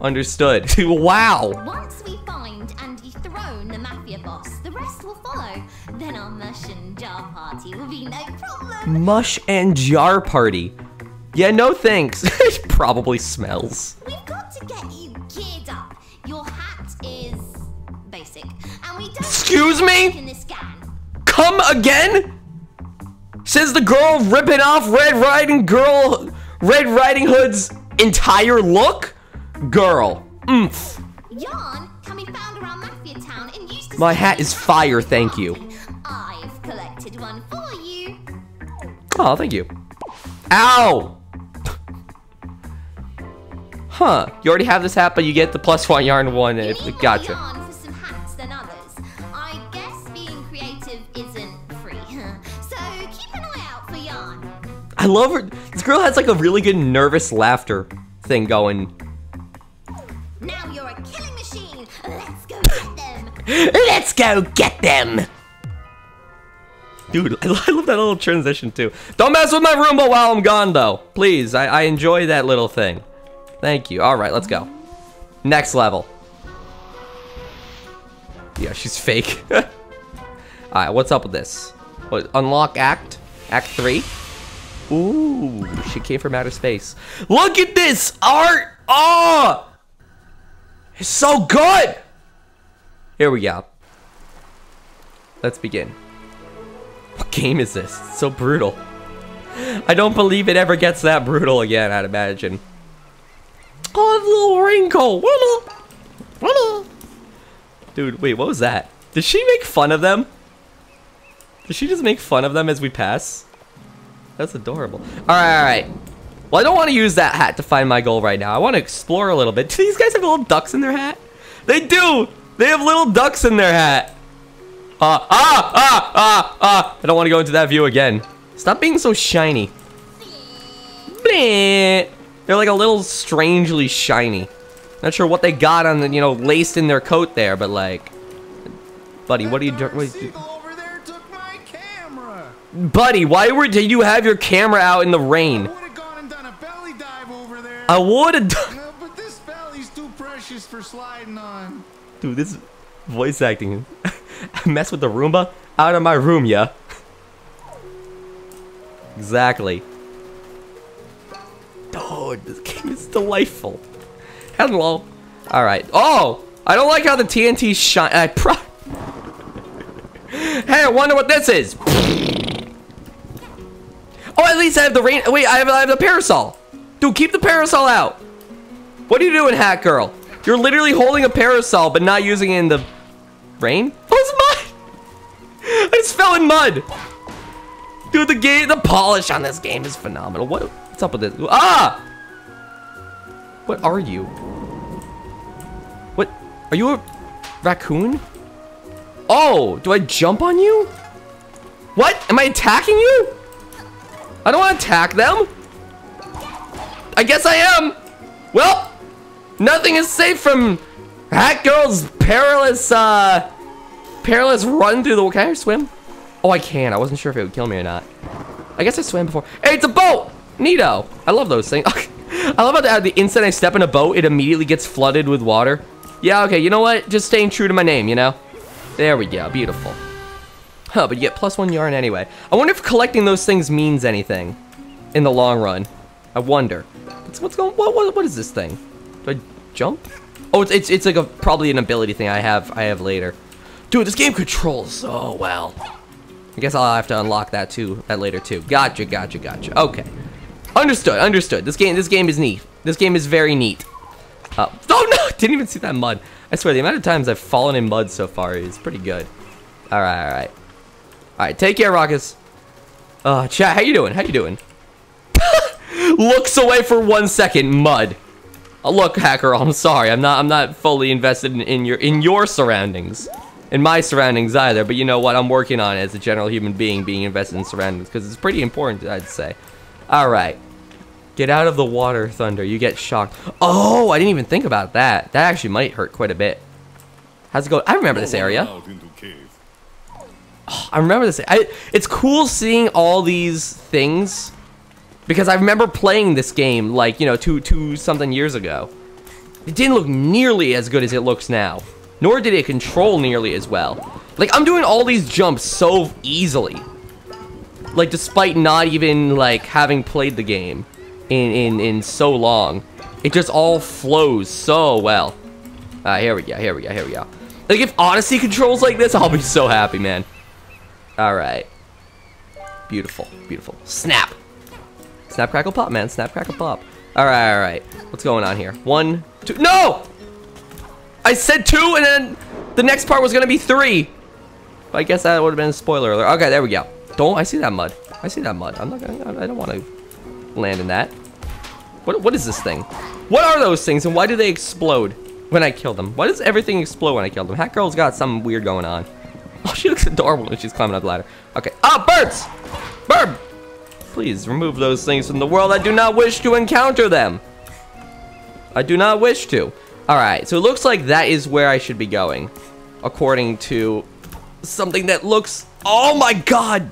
Understood. Wow. Once we find and dethrone the mafia boss, the rest will follow. Then our mush and jar party will be no problem. Mush and jar party. Yeah, no thanks. It probably smells. We've got to get you geared up. Your hat is basic, and we don't. Excuse me. In this gang. Come again? Says the girl ripping off Red Riding Hood's entire look? Girl. Mmph. Yarn can be found around Mafia Town and used to. My hat is fire, thank you. I've collected one for you. Oh, thank you. Ow! Huh. You already have this hat, but you get the +1 yarn one. You need gotcha. More yarn for some hats than others. I guess being creative isn't free. I love her. This girl has like a really good nervous laughter thing going. Now you're a killing machine. Let's go get them. Let's go get them. Dude, I love that little transition too. Don't mess with my Roomba while I'm gone though. Please, I enjoy that little thing. Thank you. All right, let's go. Next level. Yeah, she's fake. All right, what's up with this? What, unlock act? Act 3? Ooh, she came from outer space. Look at this art! Oh! It's so good! Here we go. Let's begin. What game is this? It's so brutal. I don't believe it ever gets that brutal again, I'd imagine. Oh, that little wrinkle! Dude, wait, what was that? Did she make fun of them? Did she just make fun of them as we pass? That's adorable. Alright. Well, I don't want to use that hat to find my goal right now. I want to explore a little bit. Do these guys have little ducks in their hat? They do! They have little ducks in their hat. I don't want to go into that view again. Stop being so shiny. Bleh. They're like a little strangely shiny. Not sure what they got on the, you know, laced in their coat there, but like... Buddy, what are you doing? Over there took my camera. Buddy, why did you have your camera out in the rain? I would have gone and done a belly dive over there. I would have done... No, but this valley's too precious for sliding on. Dude, this voice acting. I mess with the Roomba? Out of my room, yeah. Exactly. Dude, this game is delightful. Hello. Alright. Oh! I don't like how the TNT shine. Hey, I wonder what this is! Oh, at least I have the rain. Wait, I have the parasol! Dude, keep the parasol out! What are you doing, Hat Girl? You're literally holding a parasol, but not using it in the... rain? Oh, it's mud! I just fell in mud! Dude, the polish on this game is phenomenal. What's up with this? Ah! What are you? What? Are you a raccoon? Oh, do I jump on you? What? Am I attacking you? I don't want to attack them. I guess I am. Well, nothing is safe from Hat Girl's perilous run through the... Can I swim? Oh, I can. I wasn't sure if it would kill me or not. I guess I swam before. Hey, it's a boat! Neato. I love those things. I love how the instant I step in a boat, it immediately gets flooded with water. Yeah, okay, you know what? Just staying true to my name, you know? There we go, beautiful. Huh, but you get +1 yarn anyway. I wonder if collecting those things means anything in the long run. I wonder. What is this thing? Do I jump? Oh, it's like probably an ability thing I have later. Dude, this game controls so well. I guess I'll have to unlock that too, that later too. Gotcha, gotcha, gotcha. Okay. Understood, understood. This game is neat. This game is very neat. Oh no! Didn't even see that mud. I swear, the amount of times I've fallen in mud so far is pretty good. All right, all right, all right. Take care, Rockus. Chat, how you doing? How you doing? Looks away for 1 second, mud. Look, Hacker, I'm sorry. I'm not fully invested in your surroundings, in my surroundings either. But you know what? I'm working on it as a general human being, being invested in surroundings, because it's pretty important, I'd say. All right. Get out of the water, Thunder. You get shocked. Oh, I didn't even think about that. That actually might hurt quite a bit. How's it going? I remember this area. Oh, I remember this. It's cool seeing all these things because I remember playing this game like, you know, two something years ago. It didn't look nearly as good as it looks now, nor did it control nearly as well. Like, I'm doing all these jumps so easily, like despite not even like having played the game in so long. It just all flows so well. Here we go, here we go, here we go. Like, if Odyssey controls like this, I'll be so happy, man. Alright. Beautiful, beautiful. Snap! Snap, crackle, pop, man. Snap, crackle, pop. Alright, alright. What's going on here? 1, 2... No! I said 2, and then the next part was gonna be 3. But I guess that would have been a spoiler alert. Okay, there we go. Don't... I see that mud. I see that mud. I'm not gonna... I don't want to... land in that. What is this thing? What are those things, and why do they explode when I kill them? Why does everything explode when I kill them? Hat Girl's got something weird going on. Oh, she looks adorable when she's climbing up the ladder. Okay. Ah, birds! Bird! Please remove those things from the world. I do not wish to encounter them. I do not wish to. Alright, so it looks like that is where I should be going, according to something that looks... Oh my god!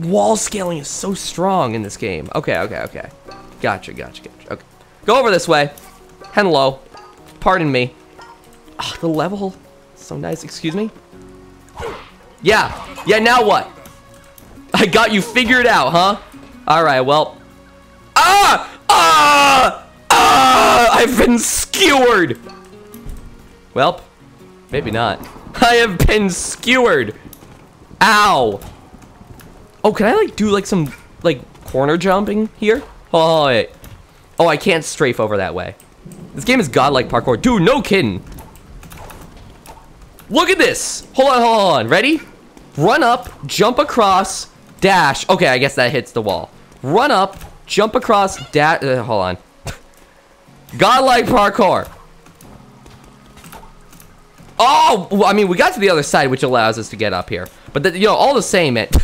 Wall scaling is so strong in this game. Okay, okay, okay. Gotcha, gotcha, gotcha. Okay. Go over this way. Hello. Pardon me. Oh, the level. So nice. Excuse me? Yeah. Yeah, now what? I got you figured out, huh? Alright, well. Ah! Ah! Ah! I've been skewered! Welp. Maybe not. I have been skewered. Ow. Oh, can I, like, do, like, some, like, corner jumping here? Oh, wait. Oh, I can't strafe over that way. This game is godlike parkour. Dude, no kidding. Look at this. Hold on, hold on. Ready? Run up, jump across, dash. Okay, I guess that hits the wall. Run up, jump across, dash. Hold on. Godlike parkour. Oh, well, I mean, we got to the other side, which allows us to get up here. But, you know, all the same, it...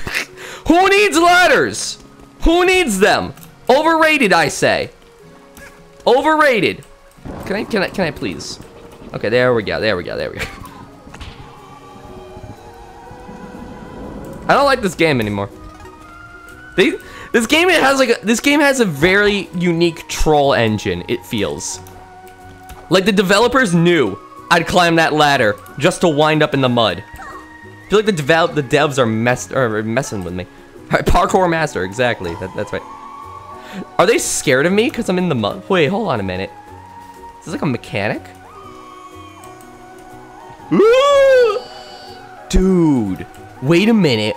Who needs ladders? Who needs them? Overrated, I say. Overrated. Can I please? Okay, there we go. I don't like this game anymore. This game has a very unique troll engine, it feels. Like the developers knew I'd climb that ladder just to wind up in the mud. I feel like the devs are messing with me. All right, parkour master, exactly. That's right. Are they scared of me because I'm in the mud? Wait, hold on a minute. Is this like a mechanic? Ooh! Dude, wait a minute.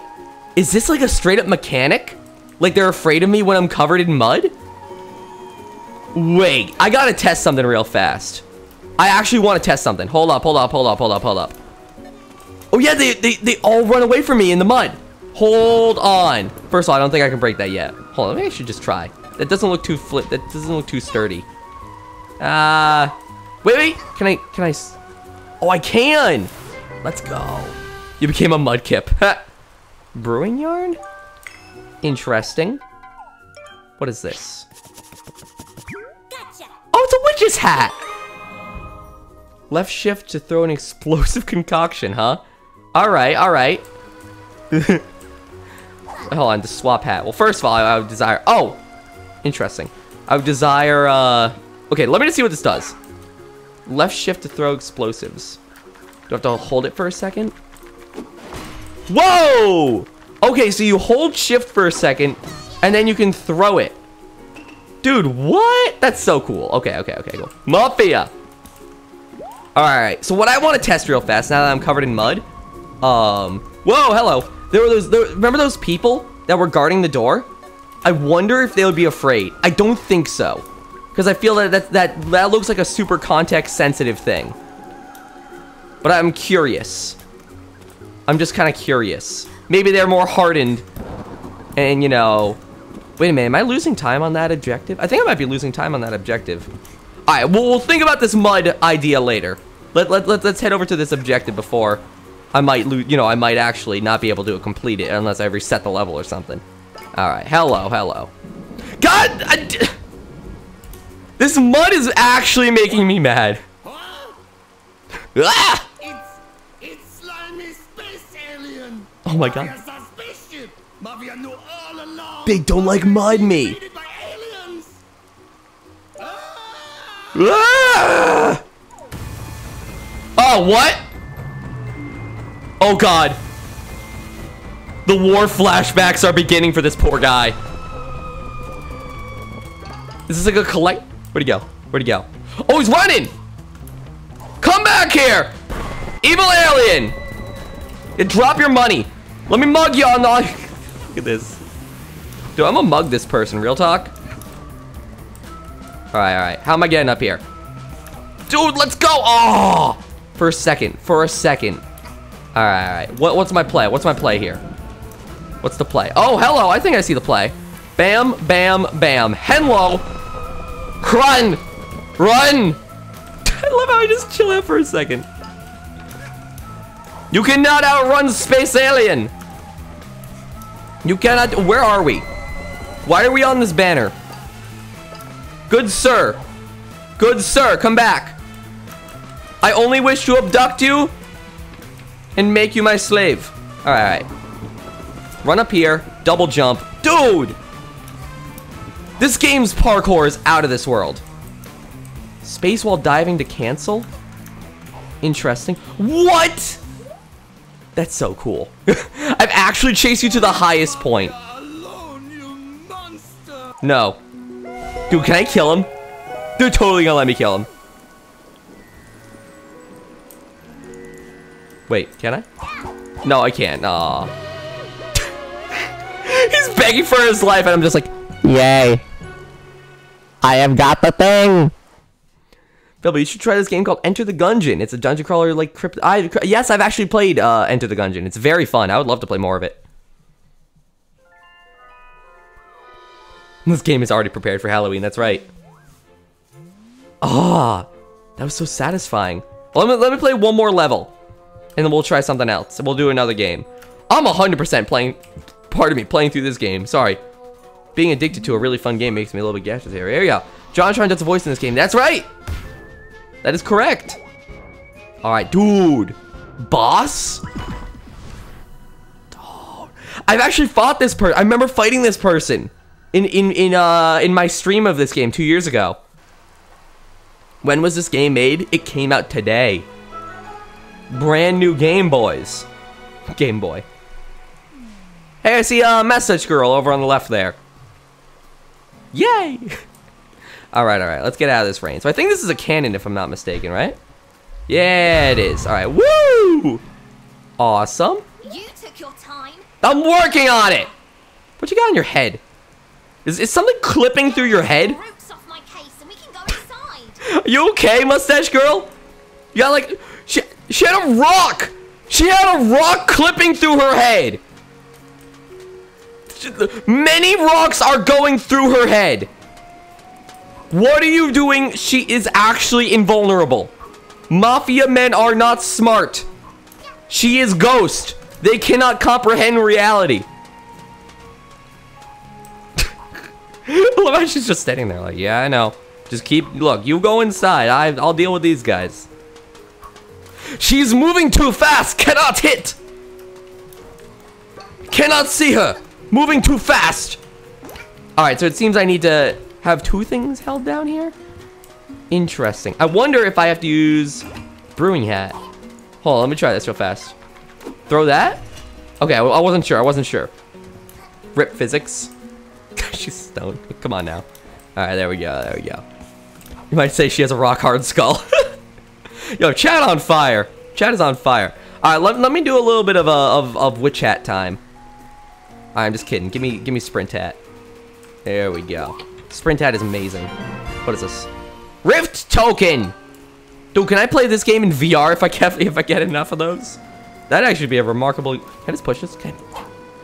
Is this like a straight up mechanic? Like they're afraid of me when I'm covered in mud? Wait, I gotta test something real fast. I actually want to test something. Hold up. Oh yeah, they all run away from me in the mud. Hold on. First of all, I don't think I can break that yet. Hold on, maybe I should just try. That doesn't look too sturdy. Wait. Can I? Oh, I can. Let's go. You became a mudkip. Brewing yarn? Interesting. What is this? Gotcha. Oh, it's a witch's hat. Left shift to throw an explosive concoction, huh? All right. Hold on, the swap hat. Well, first of all, I would desire... Oh! Interesting. I would desire, Okay, let me just see what this does. Left shift to throw explosives. Do I have to hold it for a second? Whoa! Okay, so you hold shift for a second, and then you can throw it. Dude, what? That's so cool. Okay, cool. Mafia! Alright, so what I want to test real fast, now that I'm covered in mud... Whoa, hello. Remember those people that were guarding the door? I wonder if they would be afraid. I don't think so, because I feel that looks like a super context-sensitive thing. But I'm curious. I'm just kind of curious. Maybe they're more hardened, and you know. Wait a minute, am I losing time on that objective? I think I might be losing time on that objective. All right, well, we'll think about this mud idea later. Let's head over to this objective before. I might lose, you know, I might actually not be able to complete it unless I reset the level or something. All right, hello. God, this mud is actually making me mad. Ah! It's slimy space alien. Oh my God. They don't like mud me. Ah! Oh, what? Oh God, the war flashbacks are beginning for this poor guy. This is like a collect, where'd he go? Oh, he's running! Come back here, evil alien! And drop your money. Let me mug you on the, look at this. Dude, I'm gonna mug this person, real talk. All right, how am I getting up here? Dude, let's go, oh! For a second. All right. What's my play here? What's the play? Oh, hello. I think I see the play. Bam, bam, bam. Hello. Run. I love how I just chill out for a second. You cannot outrun space alien. You cannot. Where are we? Why are we on this banner? Good sir, come back. I only wish to abduct you and make you my slave. All right. Run up here, double jump. Dude! This game's parkour is out of this world. Space while diving to cancel? Interesting. What? That's so cool. I've actually chased you to the highest point. No. Dude, can I kill him? They're totally gonna let me kill him. Wait, can I? No, I can't. Aw. He's begging for his life, and I'm just like, yay. I have got the thing. Phil, but you should try this game called Enter the Gungeon. It's a dungeon crawler like crypt. Yes, I've actually played Enter the Gungeon. It's very fun. I would love to play more of it. This game is already prepared for Halloween. That's right. Ah, that was so satisfying. Well, let me play one more level, and then we'll try something else, and we'll do another game. I'm 100% playing through this game, sorry. being addicted to a really fun game makes me a little bit gaseous here. There we go. Jonatron does a voice in this game. That's right. That is correct. All right, dude. Boss? Oh, I've actually fought this person. I remember fighting this person in my stream of this game 2 years ago. When was this game made? It came out today. Brand new Game Boys. Game Boy. Hey, I see a Mustache Girl over on the left there. Yay! Alright, alright, let's get out of this rain. So I think this is a cannon if I'm not mistaken, right? Yeah, it is. Alright, woo! Awesome. You took your time. I'm working on it! What you got on your head? Is something clipping through your head? Are you okay, Mustache Girl? You got like... She had a rock! She had a rock clipping through her head! Many rocks are going through her head! What are you doing? She is actually invulnerable. Mafia men are not smart. She is ghost. They cannot comprehend reality. Look, she's just standing there like, yeah, I know. Just keep, look, you go inside. I'll deal with these guys. She's moving too fast. Cannot hit. Cannot see her. Moving too fast. All right, so it seems I need to have two things held down here. Interesting. I wonder if I have to use brewing hat. Hold on, let me try this real fast. Throw that? Okay, I wasn't sure. I wasn't sure. Rip physics. She's stoned. Come on now. All right, there we go. There we go. You might say she has a rock hard skull. Yo, chat on fire. Chat is on fire. All right, let me do a little bit of witch hat time. All right, I'm just kidding. Give me sprint hat. There we go. Sprint hat is amazing. What is this? Rift token. Dude, can I play this game in VR if I get enough of those? That'd actually be a remarkable. Can I just push this? Can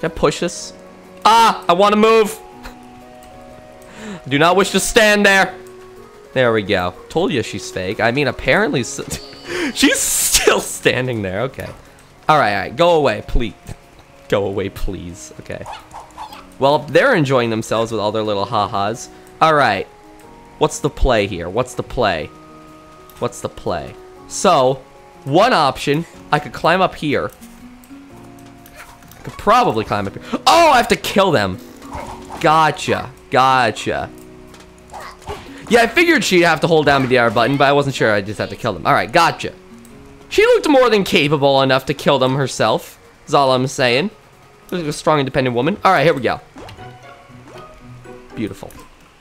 I push this? Ah, I want to move. Do not wish to stand there. There we go. Told you she's fake. I mean, apparently she's still standing there. Okay. All right, go away, please. Go away, please. Okay. Well, they're enjoying themselves with all their little ha-has. All right. What's the play here? What's the play? What's the play? So, one option, I could climb up here. I could probably climb up here. Oh, I have to kill them. Gotcha. Gotcha. Yeah, I figured she'd have to hold down the R button, but I wasn't sure. I just have to kill them. All right, gotcha. She looked more than capable enough to kill them herself. Is all I'm saying. A strong, independent woman. All right, here we go. Beautiful.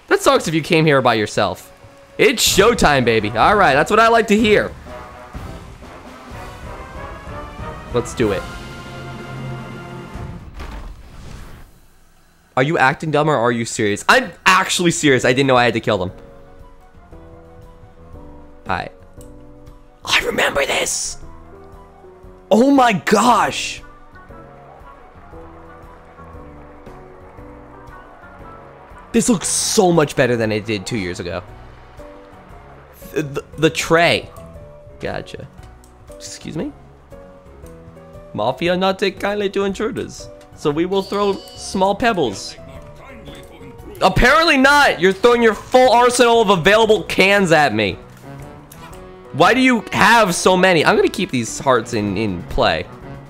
That sucks if you came here by yourself. It's showtime, baby. All right, that's what I like to hear. Let's do it. Are you acting dumb or are you serious? I'm actually serious. I didn't know I had to kill them. All right. I remember this. Oh my gosh. This looks so much better than it did 2 years ago. The tray. Gotcha. Excuse me? Mafia not take kindly to intruders, so we will throw small pebbles. Apparently not! You're throwing your full arsenal of available cans at me. Why do you have so many? I'm gonna keep these hearts in play.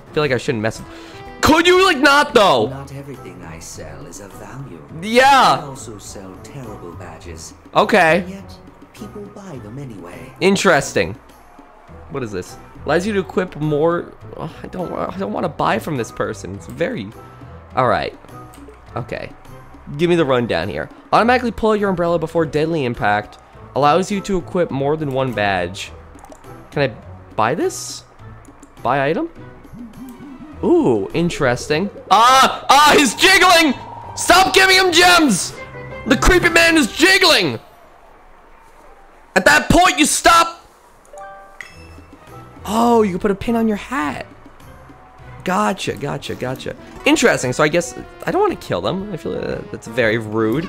I feel like I shouldn't mess with... Could you, like, not, though? Not everything I sell is of value. Yeah. I also sell terrible badges. Okay. And yet, people buy them anyway. Interesting. What is this? Allows you to equip more... Oh, I don't want to buy from this person. It's very... All right. Okay. Give me the rundown here. Automatically pull out your umbrella before deadly impact. Allows you to equip more than one badge. Can I buy this? Buy item? Ooh, interesting. He's jiggling! Stop giving him gems! The creepy man is jiggling! At that point, you stop! Oh, you can put a pin on your hat. Gotcha, gotcha, gotcha. Interesting, so I guess I don't want to kill them. I feel that's very rude.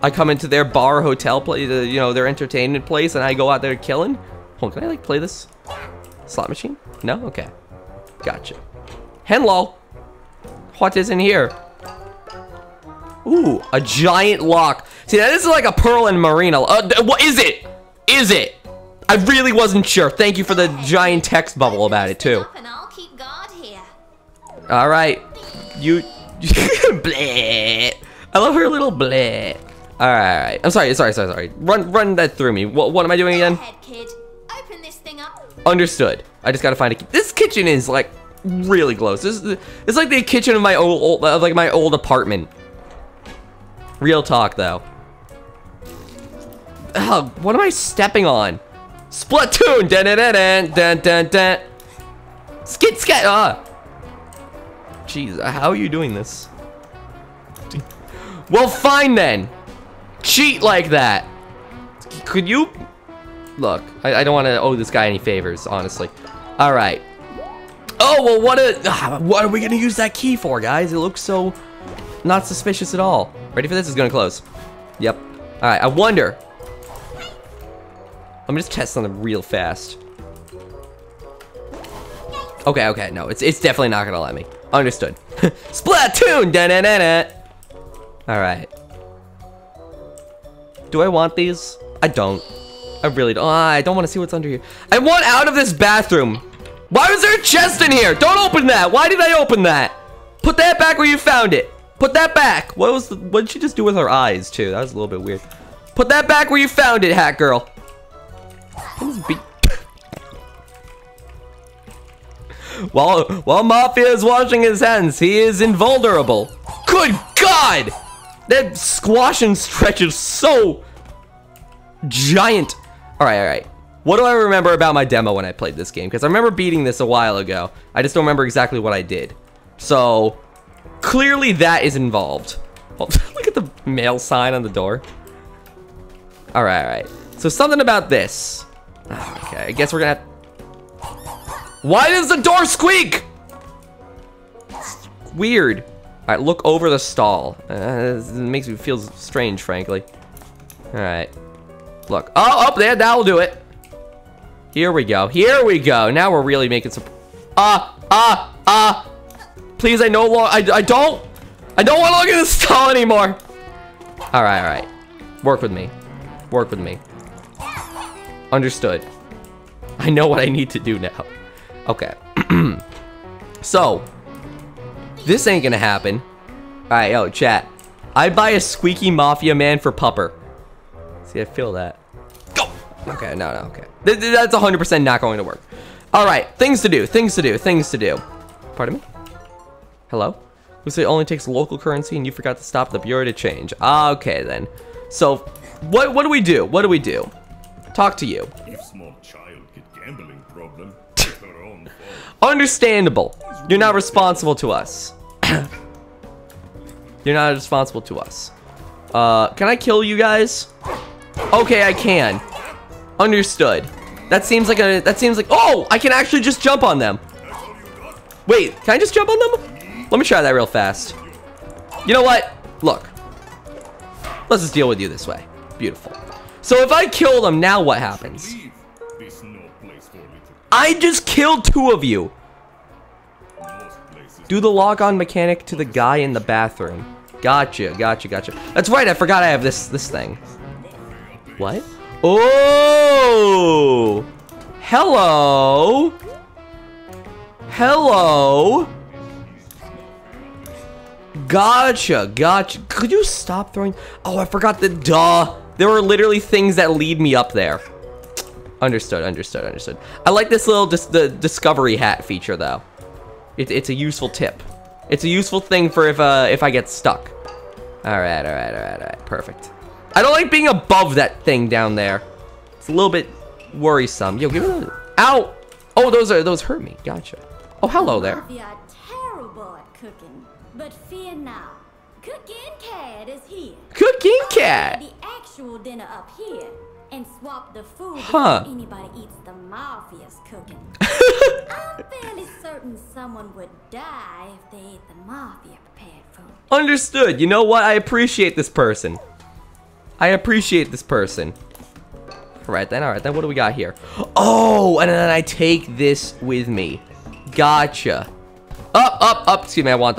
I come into their bar hotel, you know, their entertainment place, and I go out there killing. Hold on, can I, like, play this? Slot machine? No? Okay. Gotcha. Hello. What is in here? Ooh, a giant lock. See, that is like a pearl and marina. What is it? Is it? I really wasn't sure. Thank you for the giant text bubble about it, too. Alright. You... bleh. I love her little bleh. Alright. I'm sorry. Run that through me. What am I doing again? Go ahead, kid. Open this thing up. Understood. I just gotta find a... This kitchen is, like, really close. It's like the kitchen of my old apartment. Real talk, though. Ugh, what am I stepping on? Splatoon! Dun-dun-dun-dun-dun-dun-dun. Skit-skat! Ah! Jeez, how are you doing this? Well, fine then! Cheat like that! Could you... Look, I don't want to owe this guy any favors, honestly. Alright. Oh, well, what are we going to use that key for, guys? It looks so... not suspicious at all. Ready for this? It's going to close. Yep. Alright, I wonder... Let me just test something real fast. Okay, no, it's definitely not gonna let me. Understood. Splatoon! Da-na-na-na. All right. Do I want these? I don't. I really don't. I don't want to see what's under here. I want out of this bathroom. Why was there a chest in here? Don't open that. Why did I open that? Put that back where you found it. Put that back. What did she just do with her eyes too? That was a little bit weird. Put that back where you found it, Hat Girl. While Mafia is washing his hands, he is invulnerable. Good God! That squash and stretch is so giant. All right. What do I remember about my demo when I played this game? Because I remember beating this a while ago. I just don't remember exactly what I did. So clearly that is involved. Well, look at the mail sign on the door. All right. So something about this. Okay, I guess we're gonna have... Why does the door squeak? It's weird. All right, look over the stall. It makes me feel strange, frankly. All right. Look. Oh, up there. That'll do it. Here we go. Now we're really making some... Please, I no longer... I don't want to look at this stall anymore. All right. Work with me. Understood. I know what I need to do now. Okay. So, this ain't gonna happen. Alright, yo, chat. I buy a squeaky mafia man for pupper. See, I feel that. Go! Okay, no, okay. That's 100% not going to work. Alright, things to do. Pardon me? Hello? Looks like it only takes local currency and you forgot to stop the bureau to change. Okay, then. So, what do we do? Talk to you. If small child get gambling problem, it's her own fault. Understandable. You're not responsible to us. Can I kill you guys? Okay, I can. Understood. That seems like oh, I can actually just jump on them. Wait, can I just jump on them? Let me try that real fast. You know what? Look. Let's just deal with you this way. Beautiful. So if I kill them, now what happens? I just killed two of you. Do the log-on mechanic to the guy in the bathroom. Gotcha. That's right, I forgot I have this thing. What? Oh! Hello? Gotcha. Could you stop throwing? Oh, I forgot the duh. There were literally things that lead me up there. Understood. I like this little the discovery hat feature though. It's a useful tip. It's a useful thing for if I get stuck. All right. Perfect. I don't like being above that thing down there. It's a little bit worrisome. Yo, give me a... Ow! Oh, those hurt me. Gotcha. Oh, hello there. We are terrible at cooking, but fear not. Cooking Cat is here. Cooking Cat. The actual dinner up here, and swap the food. Huh? If anybody eats the mafia's cooking. I'm fairly certain someone would die if they ate the mafia prepared food. Understood. You know what? I appreciate this person. All right then. What do we got here? Oh, and then I take this with me. Gotcha. Up. Excuse me. I want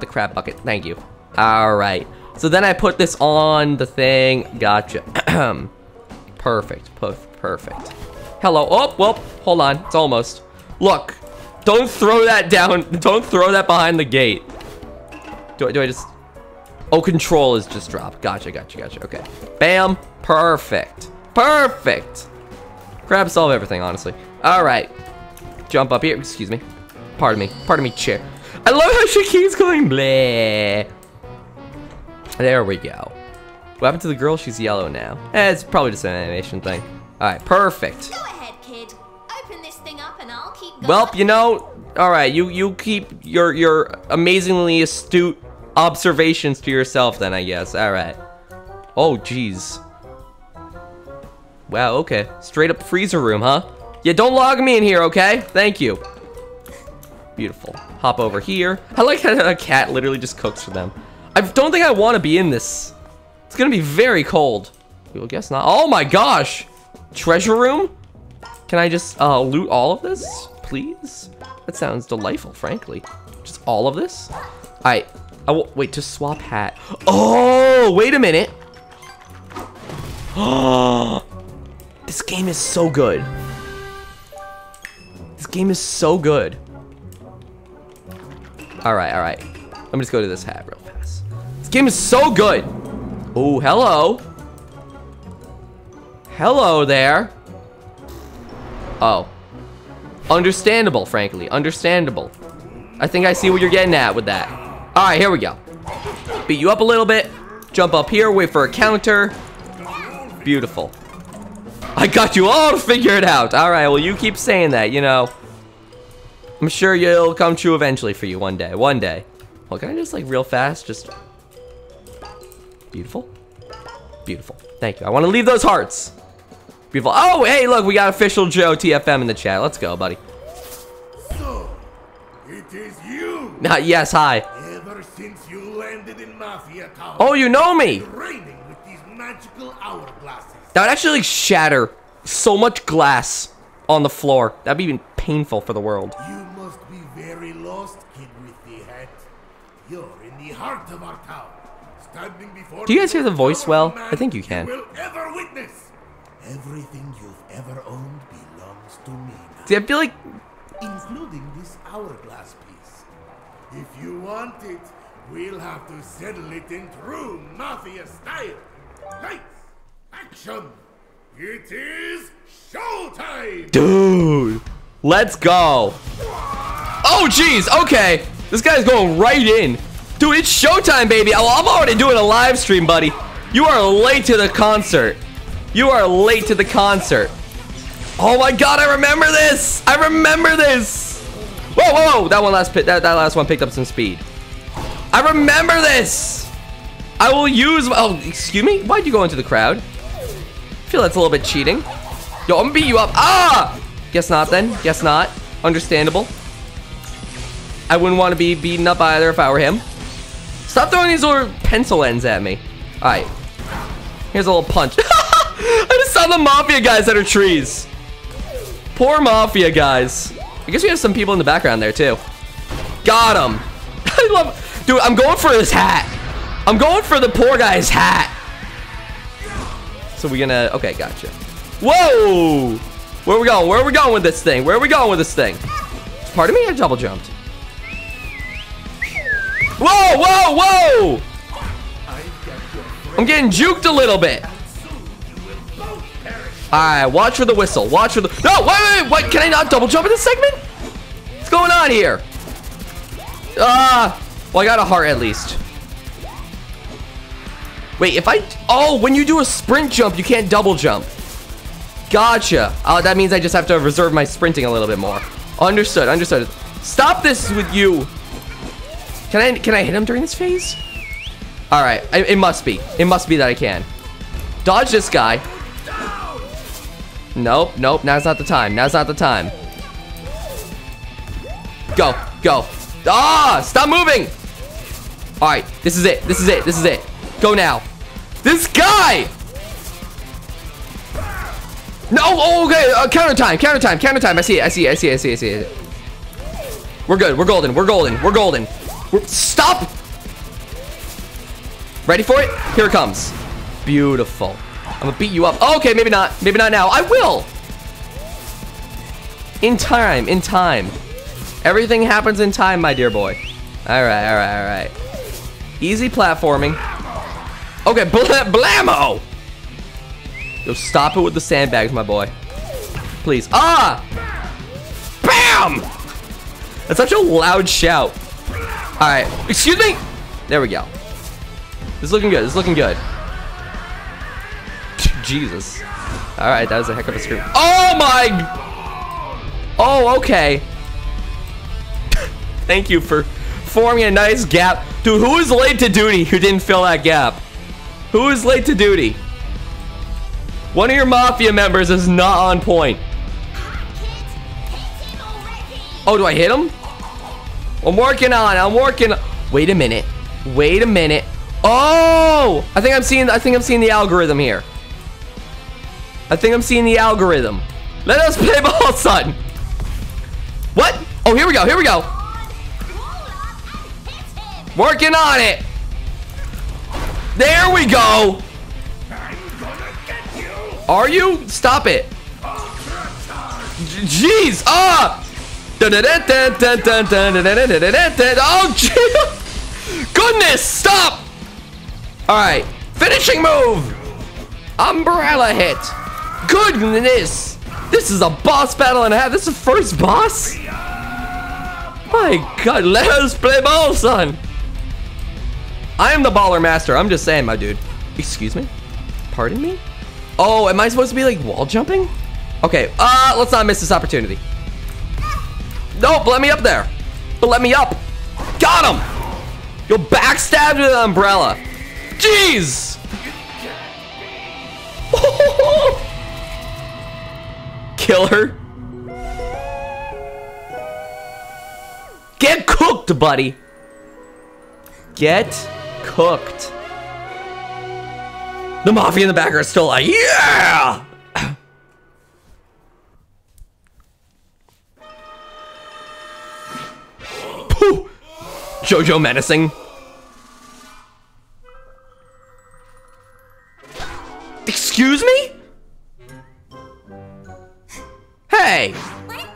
the crab bucket. Thank you. All right. So then I put this on the thing. Gotcha. Perfect. Perfect. Hello. Oh, well, hold on. It's almost. Look. Don't throw that down. Don't throw that behind the gate. Do I just... Oh, control is just dropped. Gotcha. Okay. Bam. Perfect. Crab solve everything, honestly. All right. Jump up here. Excuse me. Pardon me, chair. I love how she keeps going. Bleh. There we go. What happened to the girl? She's yellow now. It's probably just an animation thing. All right. Perfect. Go ahead, kid. Open this thing up and I'll keep going. Welp, you know. All right. You keep your amazingly astute observations to yourself then, I guess. All right. Oh, jeez. Wow, okay. Straight up freezer room, huh? Yeah, don't log me in here, okay? Thank you. Beautiful. Hop over here. I like how a cat literally just cooks for them. I don't think I want to be in this. It's going to be very cold. We will guess not. Oh my gosh. Treasure room? Can I just loot all of this, please? That sounds delightful, frankly. Just all of this? All right. Oh, wait, to swap hat. Oh, wait a minute. Oh, this game is so good. This game is so good. All right. Let me just go to this hat real fast. This game is so good. Oh, hello. Hello there. Oh. Understandable, frankly. Understandable. I think I see what you're getting at with that. All right, here we go. Beat you up a little bit. Jump up here, wait for a counter. Beautiful. I got you all to figure it out. All right, well, you keep saying that, you know. I'm sure it'll come true eventually for you one day, Well, can I just, like, real fast, just... Beautiful. Thank you. I want to leave those hearts. Beautiful. Oh, hey, look, we got official Joe TFM in the chat. Let's go, buddy. So, it is you. Yes, hi. Since you landed in Mafia Town. Oh, you know me. Raining with these magical hourglasses. That would actually shatter so much glass on the floor. That'd be even painful for the world. You must be very lost, kid with the hat. You're in the heart of our town. Standing before... Do you guys hear the voice well? I think you can. Will ever witness. Everything you've ever owned belongs to me. See, I feel like... Including this hourglass piece. If you want it, we'll have to settle it in true Mafia style. Lights, action. It is showtime. Dude, let's go. Oh, jeez. Okay. This guy's going right in. Dude, it's showtime, baby. I'm already doing a live stream, buddy. You are late to the concert. Oh, my God. I remember this. Whoa. That last one picked up some speed. I remember this! I will use... Oh, excuse me? Why'd you go into the crowd? I feel that's a little bit cheating. Yo, I'm gonna beat you up. Ah! Guess not, then. Guess not. Understandable. I wouldn't want to be beaten up either if I were him. Stop throwing these little pencil ends at me. All right. Here's a little punch. I just saw the Mafia guys that are trees. Poor Mafia guys. I guess we have some people in the background there, too. Got him. I love... Dude, I'm going for his hat. I'm going for the poor guy's hat. So we're gonna... Okay, gotcha. Whoa! Where are we going with this thing? Pardon me, I double jumped. Whoa! I'm getting juked a little bit. Alright, watch for the whistle. No, wait. Can I not double jump in this segment? What's going on here? Well, I got a heart at least. Wait, if I... Oh, when you do a sprint jump, you can't double jump. Gotcha. Oh, that means I just have to reserve my sprinting a little bit more. Understood. Stop this with you. Can I hit him during this phase? All right. It must be that I can. Dodge this guy. Nope. Now's not the time. Go. Ah, stop moving. All right, this is it. Go now. This guy! No, oh, okay, counter time. I see it. We're good, we're golden. Stop! Ready for it? Here it comes. Beautiful. I'm gonna beat you up. Oh, okay, maybe not. Maybe not now. I will. In time. In time. Everything happens in time, my dear boy. All right. All right. All right. Easy platforming. Okay. Blammo. Yo, stop it with the sandbags, my boy. Please. Ah! Bam! That's such a loud shout. All right. Excuse me. There we go. This is looking good. This is looking good. Jesus. All right. That was a heck of a scream. Oh, my... Oh, okay. Thank you for forming a nice gap. Dude, who is late to duty who didn't fill that gap? Who is late to duty? One of your Mafia members is not on point. Oh, do I hit him? I'm working on it. I'm working. Wait a minute. Wait a minute. Oh! I think I'm seeing the algorithm here. I think I'm seeing the algorithm. Let us play ball, son. What? Oh, here we go. Here we go. Working on it. There we go. Are you? Stop it. Jeez. Ah. Oh, jeez. Goodness. Stop. All right. Finishing move. Umbrella hit. Goodness. This is a boss battle and a half. This is the first boss? My God, let us play ball, son. I am the baller master. I'm just saying, my dude. Excuse me? Pardon me? Oh, am I supposed to be like wall jumping? Okay, let's not miss this opportunity. Nope, let me up there. But let me up. Got him. You'll backstab to the umbrella. Jeez. Kill her. Get cooked, buddy. Get cooked. The Mafia in the back are still like, yeah. Pooh. JoJo menacing. Excuse me? Hey! What?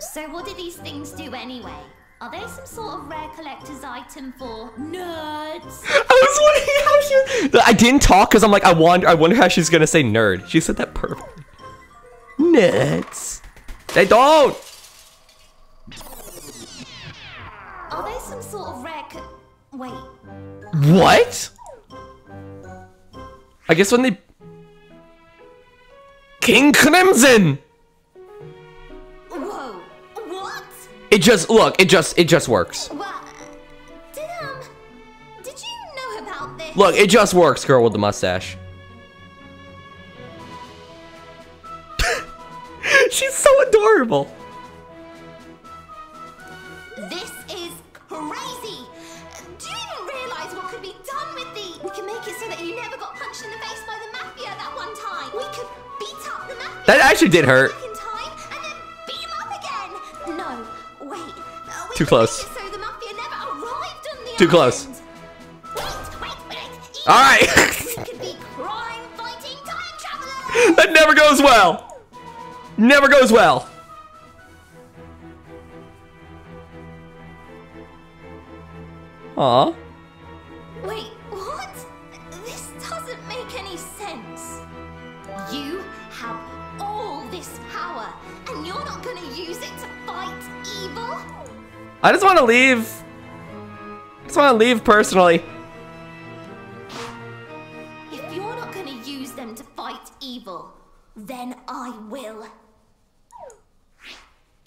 So what do these things do anyway? Are they some sort of rare collector's item for nerds? I was wondering how she... I didn't talk because I'm like, I wonder how she's gonna say nerd. She said that perfectly. Nerds. They don't! Are they some sort of rare Wait. What? I guess when they... King Crimson! It just works. Well, did you know about this? Look, it just works, girl with the mustache. She's so adorable. This is crazy. Do you even realize what could be done with these? We can make it so that you never got punched in the face by the Mafia that one time. We could beat up the Mafia. That actually did hurt. Too close. So the Mafia never arrived on the Too close. Wait. All right. Could be crime fighting time travelers. That never goes well. Never goes well. Aw. Wait, what? This doesn't make any sense. You have all this power, and you're not going to use it to fight evil? I just want to leave. I just want to leave personally. If you're not going to use them to fight evil, then I will.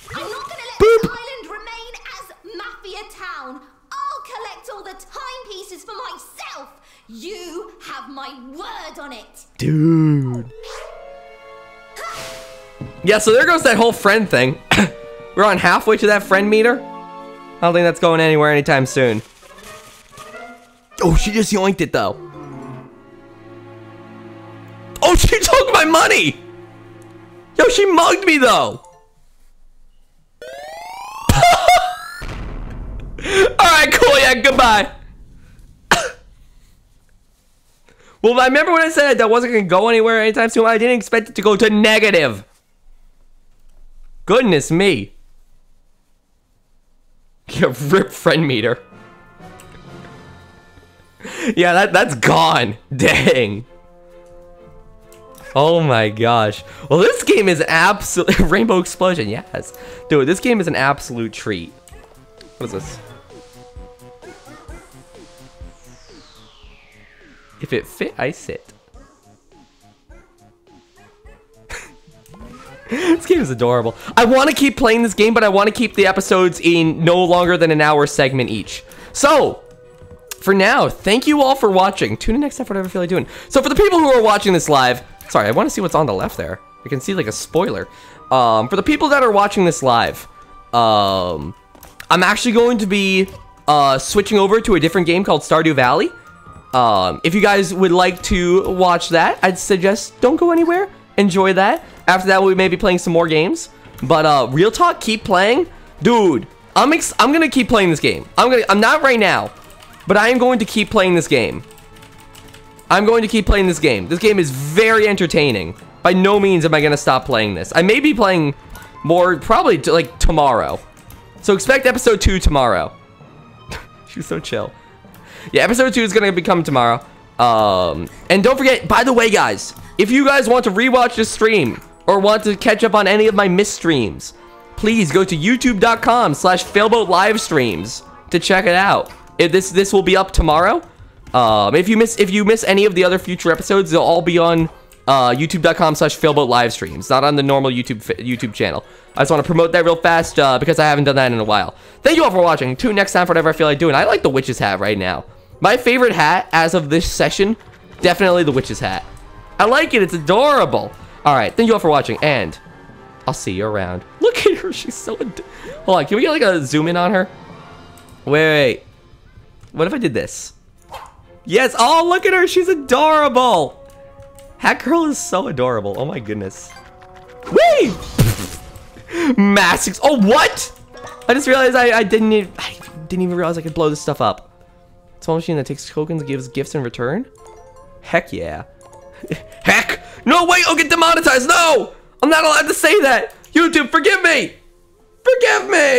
I'm not going to let Boop. This island remain as Mafia Town. I'll collect all the timepieces for myself. You have my word on it. Dude. Yeah, so there goes that whole friend thing. We're on halfway to that friend meter. I don't think that's going anywhere anytime soon. Oh, she just yoinked it, though. Oh, she took my money! Yo, she mugged me, though! Alright, cool, yeah, goodbye. Well, I remember when I said that wasn't going to go anywhere anytime soon. I didn't expect it to go to negative. Goodness me. Yeah, rip friend meter. Yeah, that's gone. Dang. Oh my gosh. Well, this game is absolute... Rainbow Explosion, yes. Dude, this game is an absolute treat. What is this? If it fit, I sit. This game is adorable. I want to keep playing this game, but I want to keep the episodes in no longer than an hour segment each. So... for now, thank you all for watching. Tune in next time for whatever I feel like doing. So for the people who are watching this live... sorry, I want to see what's on the left there. I can see like a spoiler. For the people that are watching this live, I'm actually going to be switching over to a different game called Stardew Valley. If you guys would like to watch that, I'd suggest don't go anywhere. Enjoy that. After that, we may be playing some more games. But real talk, keep playing, dude. I'm gonna keep playing this game. I'm not right now, but I am going to keep playing this game. I'm going to keep playing this game. This game is very entertaining. By no means am I going to stop playing this. I may be playing more probably like tomorrow. So expect episode 2 tomorrow. She's so chill. Yeah, episode 2 is going to become tomorrow. And don't forget, by the way, guys, if you guys want to rewatch this stream or want to catch up on any of my missed streams, please go to youtube.com/failboatlivestreams to check it out. If this will be up tomorrow. If you miss any of the other future episodes, they'll all be on youtube.com/failboatlivestreams, not on the normal YouTube channel. I just want to promote that real fast because I haven't done that in a while. Thank you all for watching. Tune next time for whatever I feel like doing. I like the witch's hat right now. My favorite hat as of this session, definitely the witch's hat. I like it. It's adorable. All right. Thank you all for watching, and I'll see you around. Look at her. She's so... hold on. Can we get like a zoom in on her? Wait. What if I did this? Yes, oh, look at her. She's adorable. Hat Girl is so adorable. Oh, my goodness. Whee! Mass... oh, what? I just realized I didn't even realize I could blow this stuff up. It's a machine that takes tokens, gives gifts in return? Heck yeah. Heck! No, wait, I'll get demonetized. No! I'm not allowed to say that. YouTube, forgive me! Forgive me!